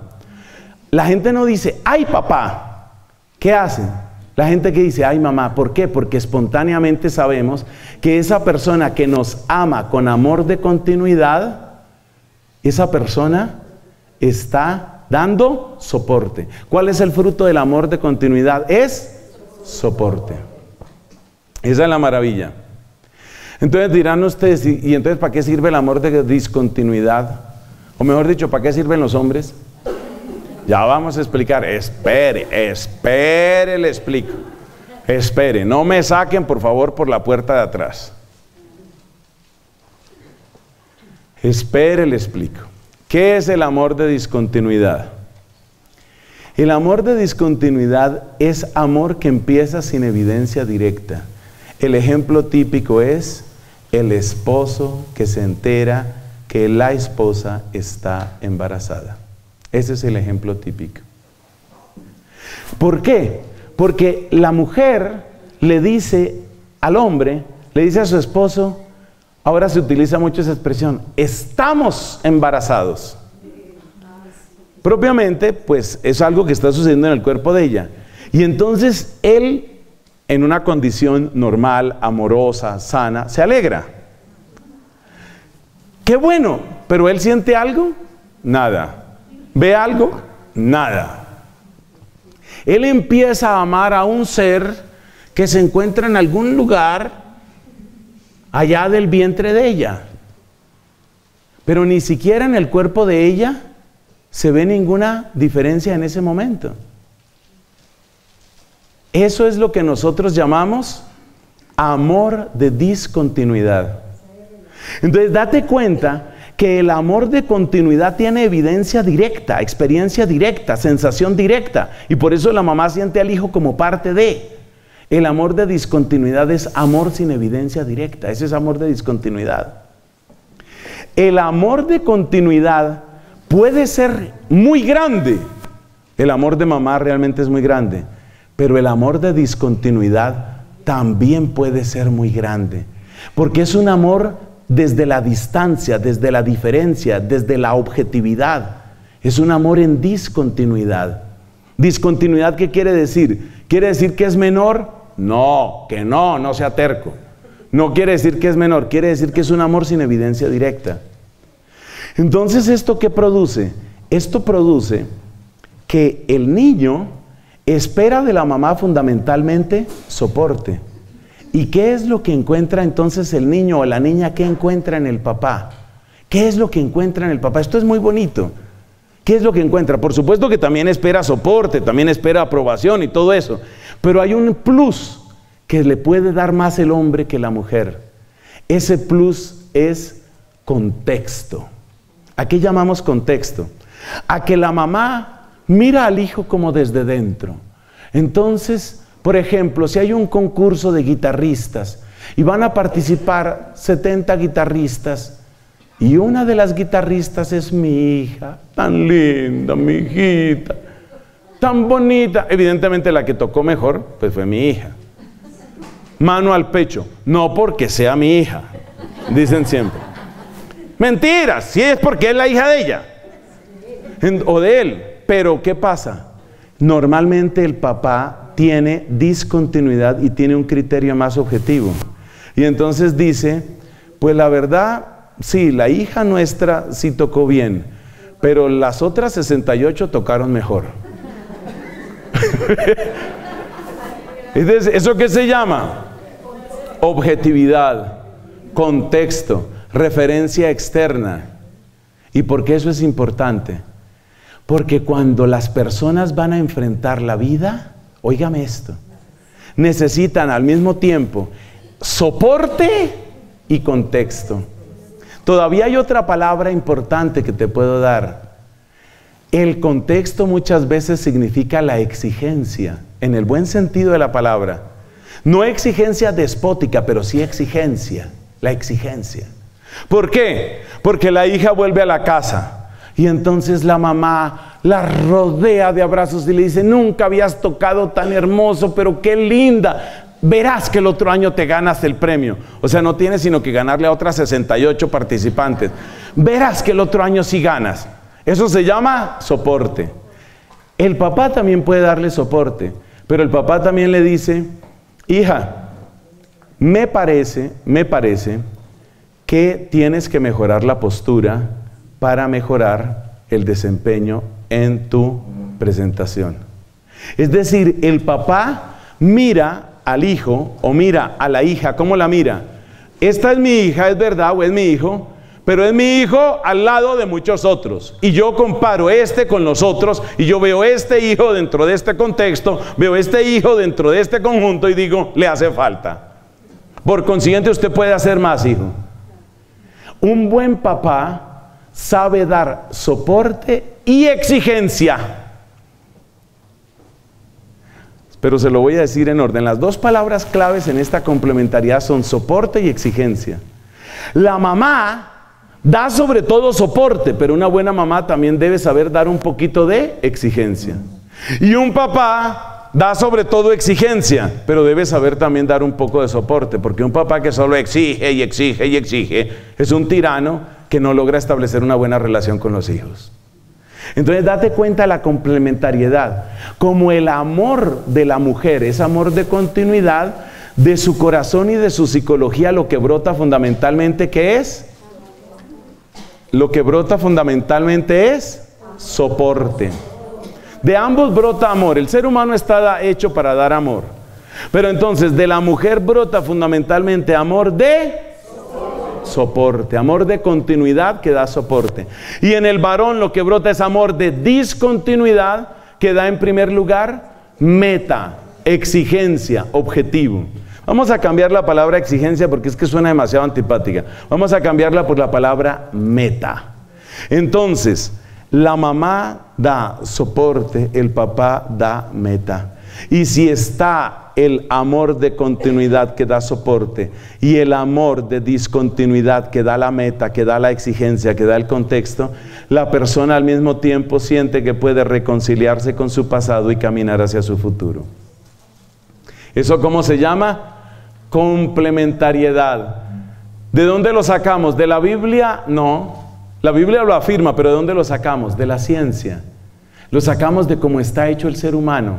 La gente no dice, ¡ay, papá! ¿Qué hacen? La gente que dice, ¡ay, mamá! ¿Por qué? Porque espontáneamente sabemos que esa persona que nos ama con amor de continuidad, esa persona está dando soporte. ¿Cuál es el fruto del amor de continuidad? Es soporte. Esa es la maravilla. Entonces dirán ustedes, ¿y, y entonces para qué sirve el amor de discontinuidad? O mejor dicho, ¿para qué sirven los hombres? Ya vamos a explicar. Espere, espere, le explico. Espere, no me saquen por favor por la puerta de atrás. Espere, le explico. ¿Qué es el amor de discontinuidad? El amor de discontinuidad es amor que empieza sin evidencia directa. El ejemplo típico es el esposo que se entera que la esposa está embarazada. Ese es el ejemplo típico. ¿Por qué? Porque la mujer le dice al hombre, le dice a su esposo, ahora se utiliza mucho esa expresión, estamos embarazados. Propiamente, pues, es algo que está sucediendo en el cuerpo de ella. Y entonces, él, en una condición normal, amorosa, sana, se alegra. ¡Qué bueno! ¿Pero él siente algo? Nada. ¿Ve algo? Nada. Él empieza a amar a un ser que se encuentra en algún lugar allá del vientre de ella, pero ni siquiera en el cuerpo de ella se ve ninguna diferencia en ese momento. Eso es lo que nosotros llamamos amor de discontinuidad. Entonces date cuenta que el amor de continuidad tiene evidencia directa, experiencia directa, sensación directa, y por eso la mamá siente al hijo como parte de. El amor de discontinuidad es amor sin evidencia directa. Ese es amor de discontinuidad. El amor de continuidad puede ser muy grande. El amor de mamá realmente es muy grande. Pero el amor de discontinuidad también puede ser muy grande. Porque es un amor desde la distancia, desde la diferencia, desde la objetividad. Es un amor en discontinuidad. ¿Discontinuidad qué quiere decir? ¿Quiere decir que es menor? No, que no, no sea terco. No quiere decir que es menor, quiere decir que es un amor sin evidencia directa. Entonces, ¿esto qué produce? Esto produce que el niño espera de la mamá fundamentalmente soporte. ¿Y qué es lo que encuentra entonces el niño o la niña? ¿Qué encuentra en el papá? ¿Qué es lo que encuentra en el papá? Esto es muy bonito. ¿Qué es lo que encuentra? Por supuesto que también espera soporte, también espera aprobación y todo eso. Pero hay un plus que le puede dar más el hombre que la mujer. Ese plus es contexto. ¿A qué llamamos contexto? A que la mamá mira al hijo como desde dentro. Entonces, por ejemplo, si hay un concurso de guitarristas y van a participar setenta guitarristas, y una de las guitarristas es mi hija, tan linda, mi hijita, tan bonita. Evidentemente la que tocó mejor, pues fue mi hija. Mano al pecho, no porque sea mi hija, dicen siempre. Mentira, sí es porque es la hija de ella, o de él. Pero ¿qué pasa? Normalmente el papá tiene discontinuidad y tiene un criterio más objetivo. Y entonces dice, pues la verdad, sí, la hija nuestra sí tocó bien, pero las otras sesenta y ocho tocaron mejor. Entonces, ¿eso qué se llama? Objetividad. contexto, referencia externa. ¿Y por qué eso es importante? Porque cuando las personas van a enfrentar la vida, óigame esto, necesitan al mismo tiempo soporte y contexto. Todavía hay otra palabra importante que te puedo dar. El contexto muchas veces significa la exigencia, en el buen sentido de la palabra. No exigencia despótica, pero sí exigencia, la exigencia. ¿Por qué? Porque la hija vuelve a la casa y entonces la mamá la rodea de abrazos y le dice: nunca habías tocado tan hermoso, pero qué linda. Verás que el otro año te ganas el premio. O sea, no tienes sino que ganarle a otras sesenta y ocho participantes. Verás que el otro año sí ganas. Eso se llama soporte. El papá también puede darle soporte, pero el papá también le dice: hija, me parece, me parece que tienes que mejorar la postura para mejorar el desempeño en tu presentación. Es decir, el papá mira al hijo o mira a la hija. ¿Cómo la mira? Esta es mi hija, es verdad, o es mi hijo, pero es mi hijo al lado de muchos otros. Y yo comparo este con los otros y yo veo este hijo dentro de este contexto, veo este hijo dentro de este conjunto y digo, le hace falta. Por consiguiente, usted puede hacer más, hijo. Un buen papá sabe dar soporte y exigencia. Pero se lo voy a decir en orden. Las dos palabras claves en esta complementariedad son soporte y exigencia. La mamá da sobre todo soporte, pero una buena mamá también debe saber dar un poquito de exigencia. Y un papá da sobre todo exigencia, pero debe saber también dar un poco de soporte, porque un papá que solo exige y exige y exige es un tirano que no logra establecer una buena relación con los hijos. Entonces date cuenta de la complementariedad, como el amor de la mujer es amor de continuidad, de su corazón y de su psicología lo que brota fundamentalmente, ¿qué es? Lo que brota fundamentalmente es soporte. De ambos brota amor. El ser humano está hecho para dar amor. Pero entonces de la mujer brota fundamentalmente amor de soporte. soporte. Amor de continuidad que da soporte. Y en el varón lo que brota es amor de discontinuidad que da en primer lugar meta, exigencia, objetivo. Vamos a cambiar la palabra exigencia porque es que suena demasiado antipática. Vamos a cambiarla por la palabra meta. Entonces, la mamá da soporte, el papá da meta. Y si está el amor de continuidad que da soporte y el amor de discontinuidad que da la meta, que da la exigencia, que da el contexto, la persona al mismo tiempo siente que puede reconciliarse con su pasado y caminar hacia su futuro. ¿Eso cómo se llama? Complementariedad. ¿De dónde lo sacamos? ¿De la Biblia? No. La Biblia lo afirma, pero ¿de dónde lo sacamos? De la ciencia. Lo sacamos de cómo está hecho el ser humano.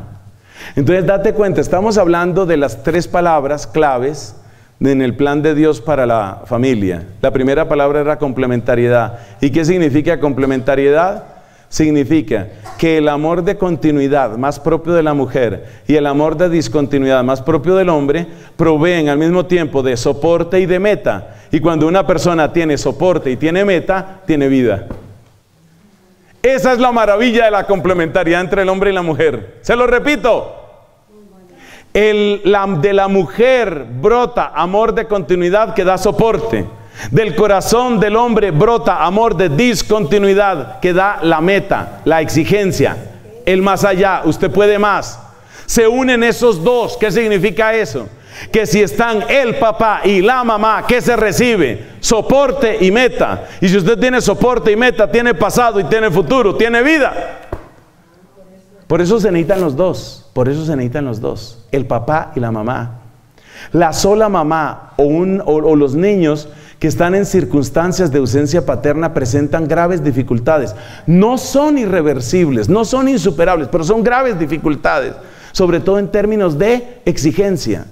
Entonces, date cuenta, estamos hablando de las tres palabras claves en el plan de Dios para la familia. La primera palabra era complementariedad. ¿Y qué significa complementariedad? Significa que el amor de continuidad más propio de la mujer y el amor de discontinuidad más propio del hombre proveen al mismo tiempo de soporte y de meta. Y cuando una persona tiene soporte y tiene meta, tiene vida. Esa es la maravilla de la complementariedad entre el hombre y la mujer. Se lo repito. El, la, de la mujer brota amor de continuidad que da soporte. Del corazón del hombre brota amor de discontinuidad que da la meta, la exigencia, el más allá, usted puede más. Se unen esos dos. ¿Qué significa eso? Que si están el papá y la mamá, ¿qué se recibe? Soporte y meta. Y si usted tiene soporte y meta, tiene pasado y tiene futuro, tiene vida. Por eso se necesitan los dos, por eso se necesitan los dos, el papá y la mamá. La sola mamá o, un, o, o los niños que están en circunstancias de ausencia paterna presentan graves dificultades. No son irreversibles, no son insuperables, pero son graves dificultades, sobre todo en términos de exigencia.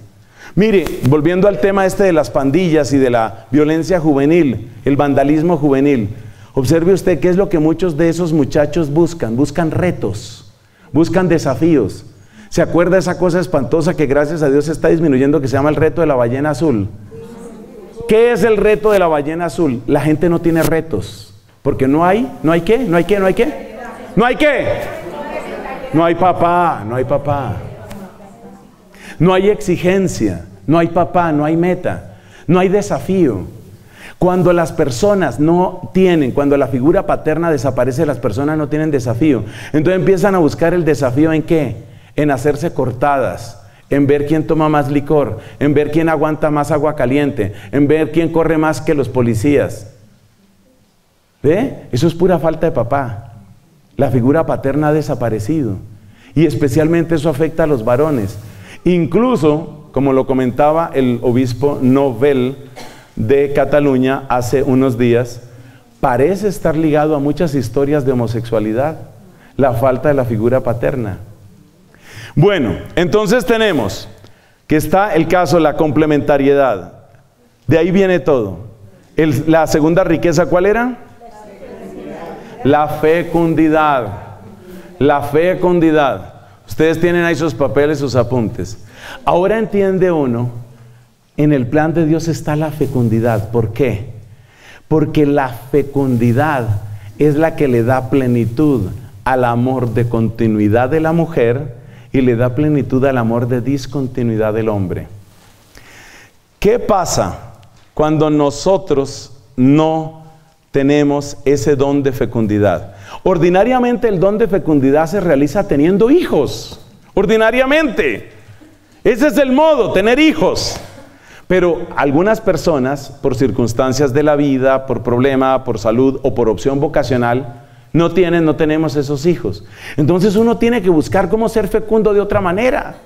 Mire, volviendo al tema este de las pandillas y de la violencia juvenil, el vandalismo juvenil, observe usted qué es lo que muchos de esos muchachos buscan, buscan retos, buscan desafíos. ¿Se acuerda esa cosa espantosa que gracias a Dios está disminuyendo que se llama el reto de la ballena azul? ¿Qué es el reto de la ballena azul? La gente no tiene retos, porque no hay, no hay qué, no hay qué, no hay qué, no hay qué, no hay papá, no hay papá, no hay exigencia, no hay papá, no hay meta, no hay desafío. Cuando las personas no tienen, cuando la figura paterna desaparece, las personas no tienen desafío. Entonces empiezan a buscar el desafío ¿en qué? En hacerse cortadas, en ver quién toma más licor, en ver quién aguanta más agua caliente, en ver quién corre más que los policías. ¿Ve? Eso es pura falta de papá. La figura paterna ha desaparecido. Y especialmente eso afecta a los varones. Incluso, como lo comentaba el obispo Nobel de Cataluña hace unos días, parece estar ligado a muchas historias de homosexualidad, la falta de la figura paterna. Bueno, entonces tenemos que está el caso, la complementariedad, de ahí viene todo. El, la segunda riqueza, ¿cuál era? La fecundidad. La fecundidad. Ustedes tienen ahí sus papeles, sus apuntes. Ahora entiende uno. En el plan de Dios está la fecundidad. ¿Por qué? Porque la fecundidad es la que le da plenitud al amor de continuidad de la mujer y le da plenitud al amor de discontinuidad del hombre. ¿Qué pasa cuando nosotros no tenemos ese don de fecundidad? Ordinariamente el don de fecundidad se realiza teniendo hijos. Ordinariamente. Ese es el modo, tener hijos. Pero algunas personas, por circunstancias de la vida, por problema, por salud o por opción vocacional, no tienen, no tenemos esos hijos. Entonces uno tiene que buscar cómo ser fecundo de otra manera.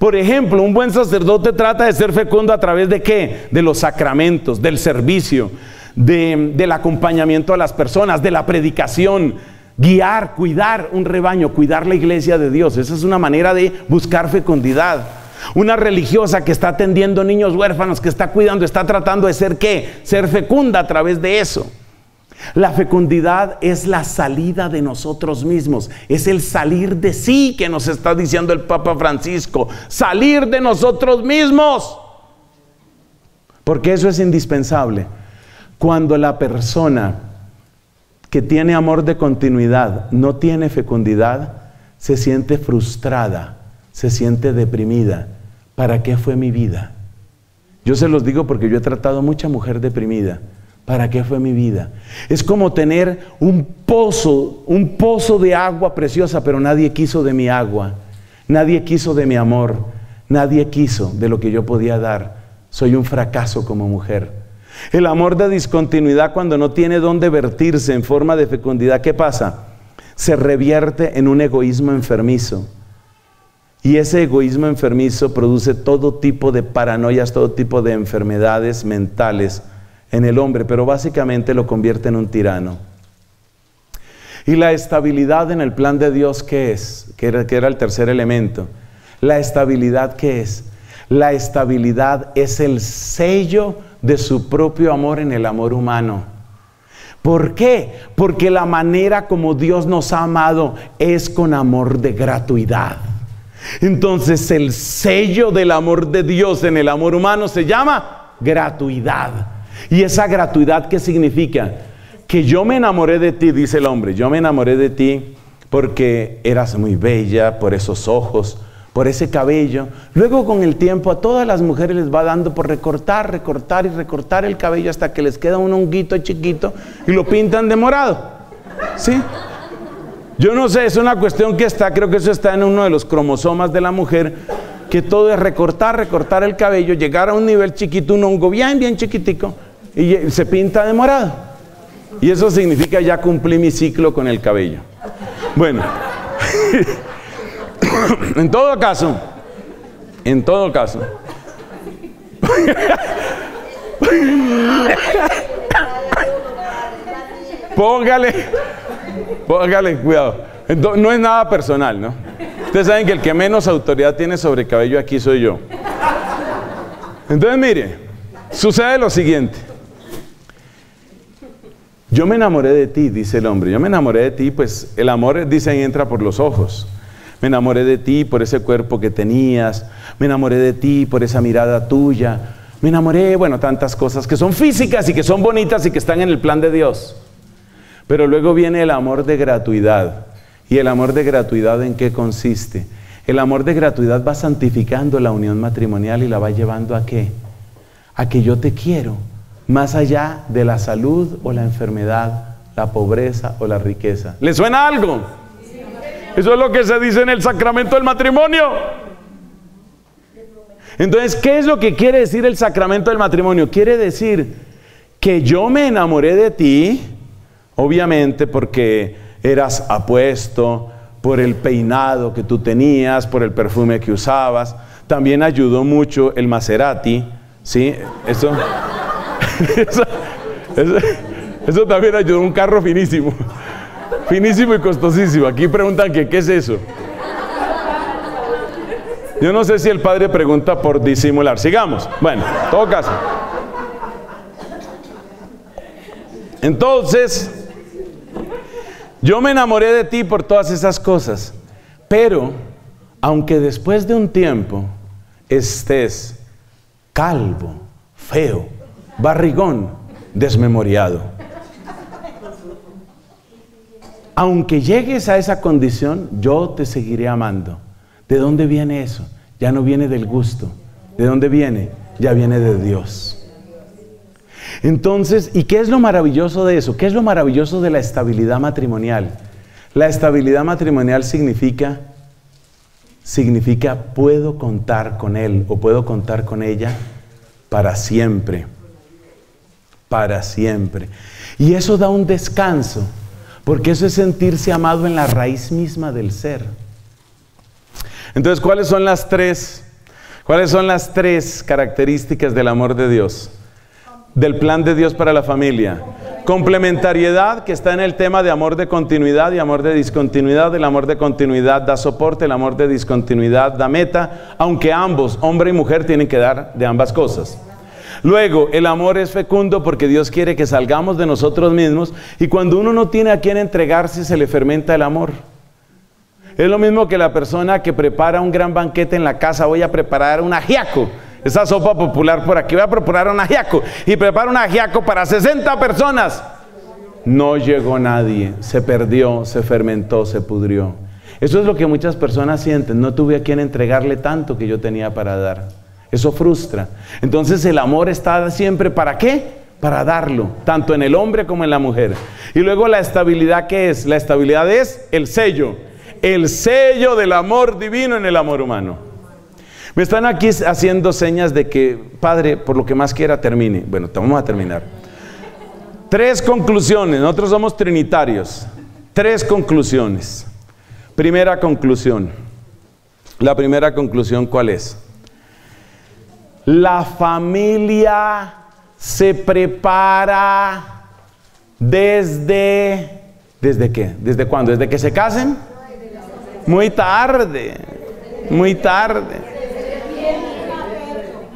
Por ejemplo, un buen sacerdote trata de ser fecundo a través de ¿qué? De los sacramentos, del servicio, de, del acompañamiento a las personas, de la predicación, guiar, cuidar un rebaño, cuidar la iglesia de Dios. Esa es una manera de buscar fecundidad. Una religiosa que está atendiendo niños huérfanos, que está cuidando, está tratando de ser ¿qué? Ser fecunda a través de eso. La fecundidad es la salida de nosotros mismos, es el salir de sí que nos está diciendo el Papa Francisco, salir de nosotros mismos. Porque eso es indispensable. Cuando la persona que tiene amor de continuidad no tiene fecundidad, se siente frustrada. Se siente deprimida. ¿Para qué fue mi vida? Yo se los digo porque yo he tratado a mucha mujer deprimida. ¿Para qué fue mi vida? Es como tener un pozo, un pozo de agua preciosa, pero nadie quiso de mi agua, nadie quiso de mi amor, nadie quiso de lo que yo podía dar. Soy un fracaso como mujer. El amor de discontinuidad, cuando no tiene dónde vertirse en forma de fecundidad, ¿qué pasa? Se revierte en un egoísmo enfermizo. Y ese egoísmo enfermizo produce todo tipo de paranoias, todo tipo de enfermedades mentales en el hombre, pero básicamente lo convierte en un tirano. Y la estabilidad en el plan de Dios, ¿qué es? Que era, que era el tercer elemento. La estabilidad, ¿qué es? La estabilidad es el sello de su propio amor en el amor humano. ¿Por qué? Porque la manera como Dios nos ha amado es con amor de gratuidad. Entonces el sello del amor de Dios en el amor humano se llama gratuidad. Y esa gratuidad, ¿qué significa? Que yo me enamoré de ti, dice el hombre, yo me enamoré de ti porque eras muy bella, por esos ojos, por ese cabello. Luego con el tiempo a todas las mujeres les va dando por recortar, recortar y recortar el cabello hasta que les queda un honguito chiquito y lo pintan de morado. ¿Sí? Yo no sé, es una cuestión que está, creo que eso está en uno de los cromosomas de la mujer, que todo es recortar, recortar el cabello, llegar a un nivel chiquito, un hongo bien, bien chiquitico, y se pinta de morado. Y eso significa ya cumplí mi ciclo con el cabello. Bueno, en todo caso, en todo caso, póngale... Póngale cuidado. Entonces, no es nada personal, ¿no? Ustedes saben que el que menos autoridad tiene sobre el cabello aquí soy yo. Entonces, mire, sucede lo siguiente. Yo me enamoré de ti, dice el hombre. Yo me enamoré de ti, pues el amor, dicen, entra por los ojos. Me enamoré de ti por ese cuerpo que tenías. Me enamoré de ti por esa mirada tuya. me enamoré, bueno, tantas cosas que son físicas y que son bonitas y que están en el plan de Dios. Pero luego viene el amor de gratuidad. ¿Y el amor de gratuidad en qué consiste? El amor de gratuidad va santificando la unión matrimonial y la va llevando ¿a qué? A que yo te quiero, más allá de la salud o la enfermedad, la pobreza o la riqueza. ¿Le suena algo? Eso es lo que se dice en el sacramento del matrimonio. Entonces, ¿qué es lo que quiere decir el sacramento del matrimonio? Quiere decir que yo me enamoré de ti, obviamente porque eras apuesto, por el peinado que tú tenías, por el perfume que usabas. También ayudó mucho el Maserati, ¿sí? Eso, eso, eso, eso también ayudó, un carro finísimo. Finísimo y costosísimo. Aquí preguntan que ¿qué es eso? Yo no sé si el padre pregunta por disimular. Sigamos. Bueno, en todo caso. Entonces, yo me enamoré de ti por todas esas cosas. Pero, aunque después de un tiempo estés calvo, feo, barrigón, desmemoriado, aunque llegues a esa condición, yo te seguiré amando. ¿De dónde viene eso? Ya no viene del gusto. ¿De dónde viene? Ya viene de Dios. Entonces, ¿y qué es lo maravilloso de eso? ¿Qué es lo maravilloso de la estabilidad matrimonial? La estabilidad matrimonial significa, significa puedo contar con él o puedo contar con ella para siempre. Para siempre. Y eso da un descanso. Porque eso es sentirse amado en la raíz misma del ser. Entonces, ¿cuáles son las tres? ¿Cuáles son las tres características del amor de Dios? Del plan de Dios para la familia. Complementariedad, que está en el tema de amor de continuidad y amor de discontinuidad. El amor de continuidad da soporte, el amor de discontinuidad da meta, aunque ambos, hombre y mujer, tienen que dar de ambas cosas. Luego, el amor es fecundo porque Dios quiere que salgamos de nosotros mismos, y cuando uno no tiene a quien entregarse, se le fermenta el amor. Es lo mismo que la persona que prepara un gran banquete en la casa. Voy a preparar un ajiaco, esa sopa popular por aquí, voy a preparar un ajiaco, y preparo un ajiaco para sesenta personas. No llegó nadie, se perdió, se fermentó, se pudrió. Eso es lo que muchas personas sienten: no tuve a quien entregarle tanto que yo tenía para dar. Eso frustra. Entonces el amor está siempre ¿para qué? Para darlo, tanto en el hombre como en la mujer. Y luego la estabilidad, ¿qué es? La estabilidad es el sello, el sello del amor divino en el amor humano. Me están aquí haciendo señas de que, padre, por lo que más quiera, termine. Bueno, vamos a terminar. Tres conclusiones. Nosotros somos trinitarios. Tres conclusiones. Primera conclusión. La primera conclusión, ¿cuál es? La familia se prepara desde... ¿Desde qué? ¿Desde cuándo? ¿Desde que se casen? Muy tarde. Muy tarde.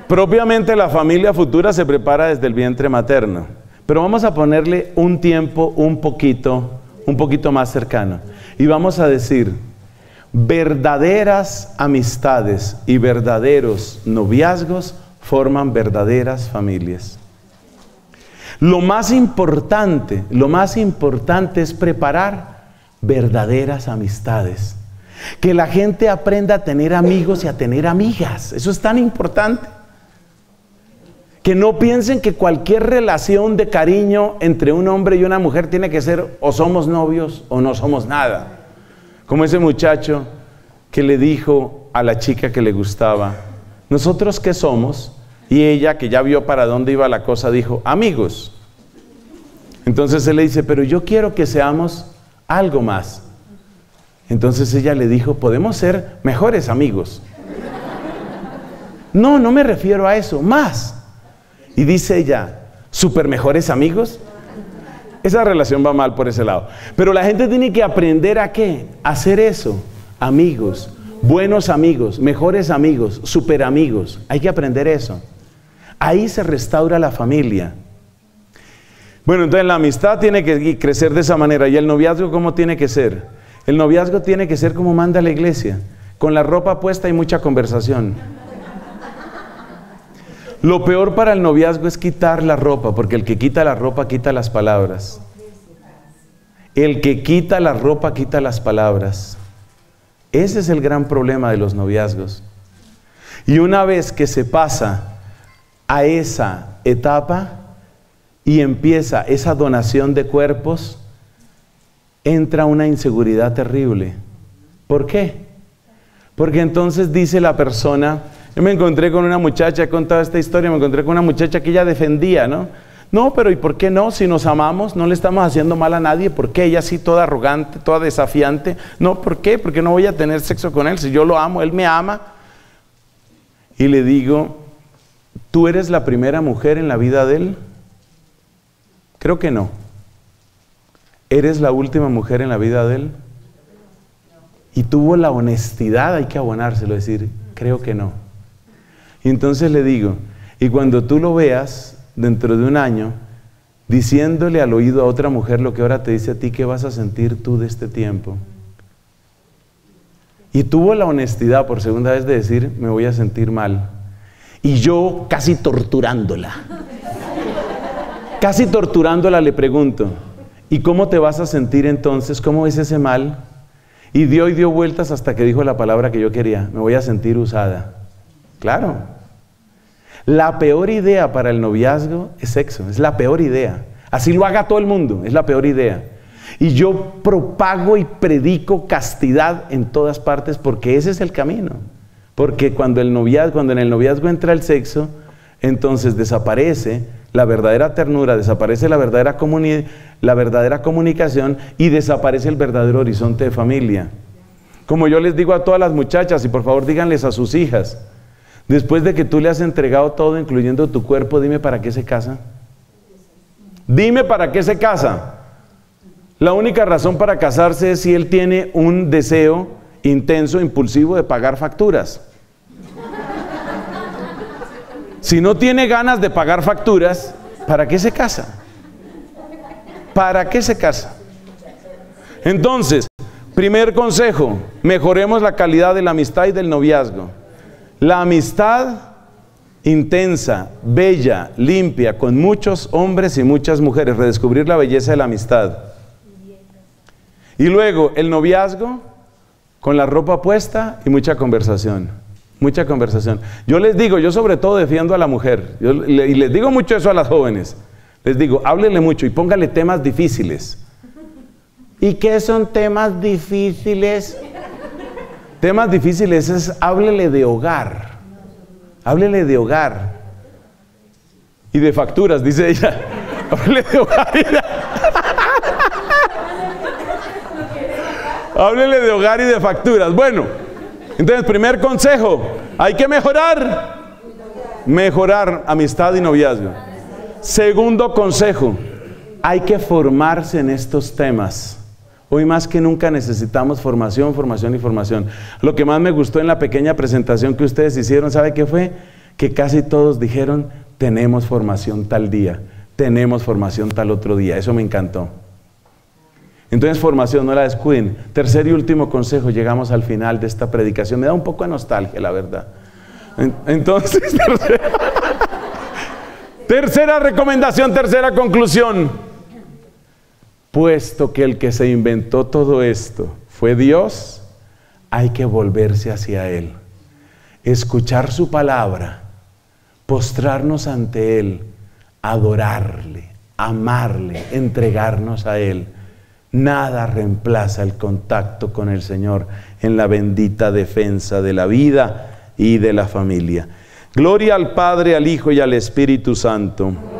Propiamente la familia futura se prepara desde el vientre materno. Pero vamos a ponerle un tiempo un poquito, un poquito más cercano. Y vamos a decir... Verdaderas amistades y verdaderos noviazgos forman verdaderas familias. Lo más importante, lo más importante es preparar verdaderas amistades. Que la gente aprenda a tener amigos y a tener amigas. Eso es tan importante. Que no piensen que cualquier relación de cariño entre un hombre y una mujer tiene que ser o somos novios o no somos nada. Como ese muchacho que le dijo a la chica que le gustaba: ¿nosotros qué somos? Y ella, que ya vio para dónde iba la cosa, dijo: amigos. Entonces él le dice: pero yo quiero que seamos algo más. Entonces ella le dijo: podemos ser mejores amigos. No, no me refiero a eso, más. Y dice ella: ¿súper mejores amigos? Esa relación va mal por ese lado. Pero la gente tiene que aprender ¿a qué? A hacer eso. Amigos, buenos amigos, mejores amigos, super amigos. Hay que aprender eso. Ahí se restaura la familia. Bueno, entonces la amistad tiene que crecer de esa manera. ¿Y el noviazgo cómo tiene que ser? El noviazgo tiene que ser como manda la iglesia. Con la ropa puesta y mucha conversación. Lo peor para el noviazgo es quitar la ropa, porque el que quita la ropa quita las palabras. El que quita la ropa quita las palabras. Ese es el gran problema de los noviazgos. Y una vez que se pasa a esa etapa y empieza esa donación de cuerpos, entra una inseguridad terrible. ¿Por qué? Porque entonces dice la persona, yo me encontré con una muchacha, he contado esta historia, me encontré con una muchacha que ella defendía, ¿no? No, pero ¿y por qué no? Si nos amamos, no le estamos haciendo mal a nadie, ¿por qué? Ella así toda arrogante, toda desafiante. No, ¿por qué? Porque no voy a tener sexo con él, si yo lo amo, él me ama. Y le digo, ¿tú eres la primera mujer en la vida de él? Creo que no. ¿Eres la última mujer en la vida de él? Y tuvo la honestidad, hay que abonárselo, decir, creo que no. Y entonces le digo, y cuando tú lo veas dentro de un año, diciéndole al oído a otra mujer lo que ahora te dice a ti, ¿qué vas a sentir tú de este tiempo? Y tuvo la honestidad por segunda vez de decir, me voy a sentir mal. Y yo casi torturándola, casi torturándola le pregunto, ¿y cómo te vas a sentir entonces? ¿Cómo ves ese mal? Y dio y dio vueltas hasta que dijo la palabra que yo quería, me voy a sentir usada. Claro. La peor idea para el noviazgo es sexo, es la peor idea. Así lo haga todo el mundo, es la peor idea. Y yo propago y predico castidad en todas partes porque ese es el camino. Porque cuando, el noviazgo, cuando en el noviazgo entra el sexo, entonces desaparece la verdadera ternura, desaparece la verdadera, comuni la verdadera comunicación y desaparece el verdadero horizonte de familia. Como yo les digo a todas las muchachas, y por favor díganles a sus hijas, después de que tú le has entregado todo, incluyendo tu cuerpo, dime para qué se casa. Dime para qué se casa. La única razón para casarse es si él tiene un deseo intenso, impulsivo de pagar facturas. Si no tiene ganas de pagar facturas, ¿para qué se casa? ¿Para qué se casa? Entonces, primer consejo, mejoremos la calidad de la amistad y del noviazgo. La amistad intensa, bella, limpia, con muchos hombres y muchas mujeres, redescubrir la belleza de la amistad. Y luego, el noviazgo, con la ropa puesta y mucha conversación. Mucha conversación. Yo les digo, yo sobre todo defiendo a la mujer, yo, le, y les digo mucho eso a las jóvenes. Les digo, háblenle mucho y póngale temas difíciles. ¿Y qué son temas difíciles? Temas difíciles es, háblele de hogar. Háblele de hogar. Y de facturas, dice ella. Háblele de hogar. Háblele de hogar y de facturas. Bueno, entonces, primer consejo, hay que mejorar. Mejorar amistad y noviazgo. Segundo consejo, hay que formarse en estos temas. Hoy más que nunca necesitamos formación, formación y formación. Lo que más me gustó en la pequeña presentación que ustedes hicieron, ¿sabe qué fue? Que casi todos dijeron, tenemos formación tal día, tenemos formación tal otro día. Eso me encantó. Entonces, formación, no la descuiden. Tercer y último consejo, llegamos al final de esta predicación. Me da un poco de nostalgia, la verdad. Entonces, tercera, tercera recomendación, tercera conclusión. Puesto que el que se inventó todo esto fue Dios, hay que volverse hacia Él. Escuchar su palabra, postrarnos ante Él, adorarle, amarle, entregarnos a Él. Nada reemplaza el contacto con el Señor en la bendita defensa de la vida y de la familia. Gloria al Padre, al Hijo y al Espíritu Santo.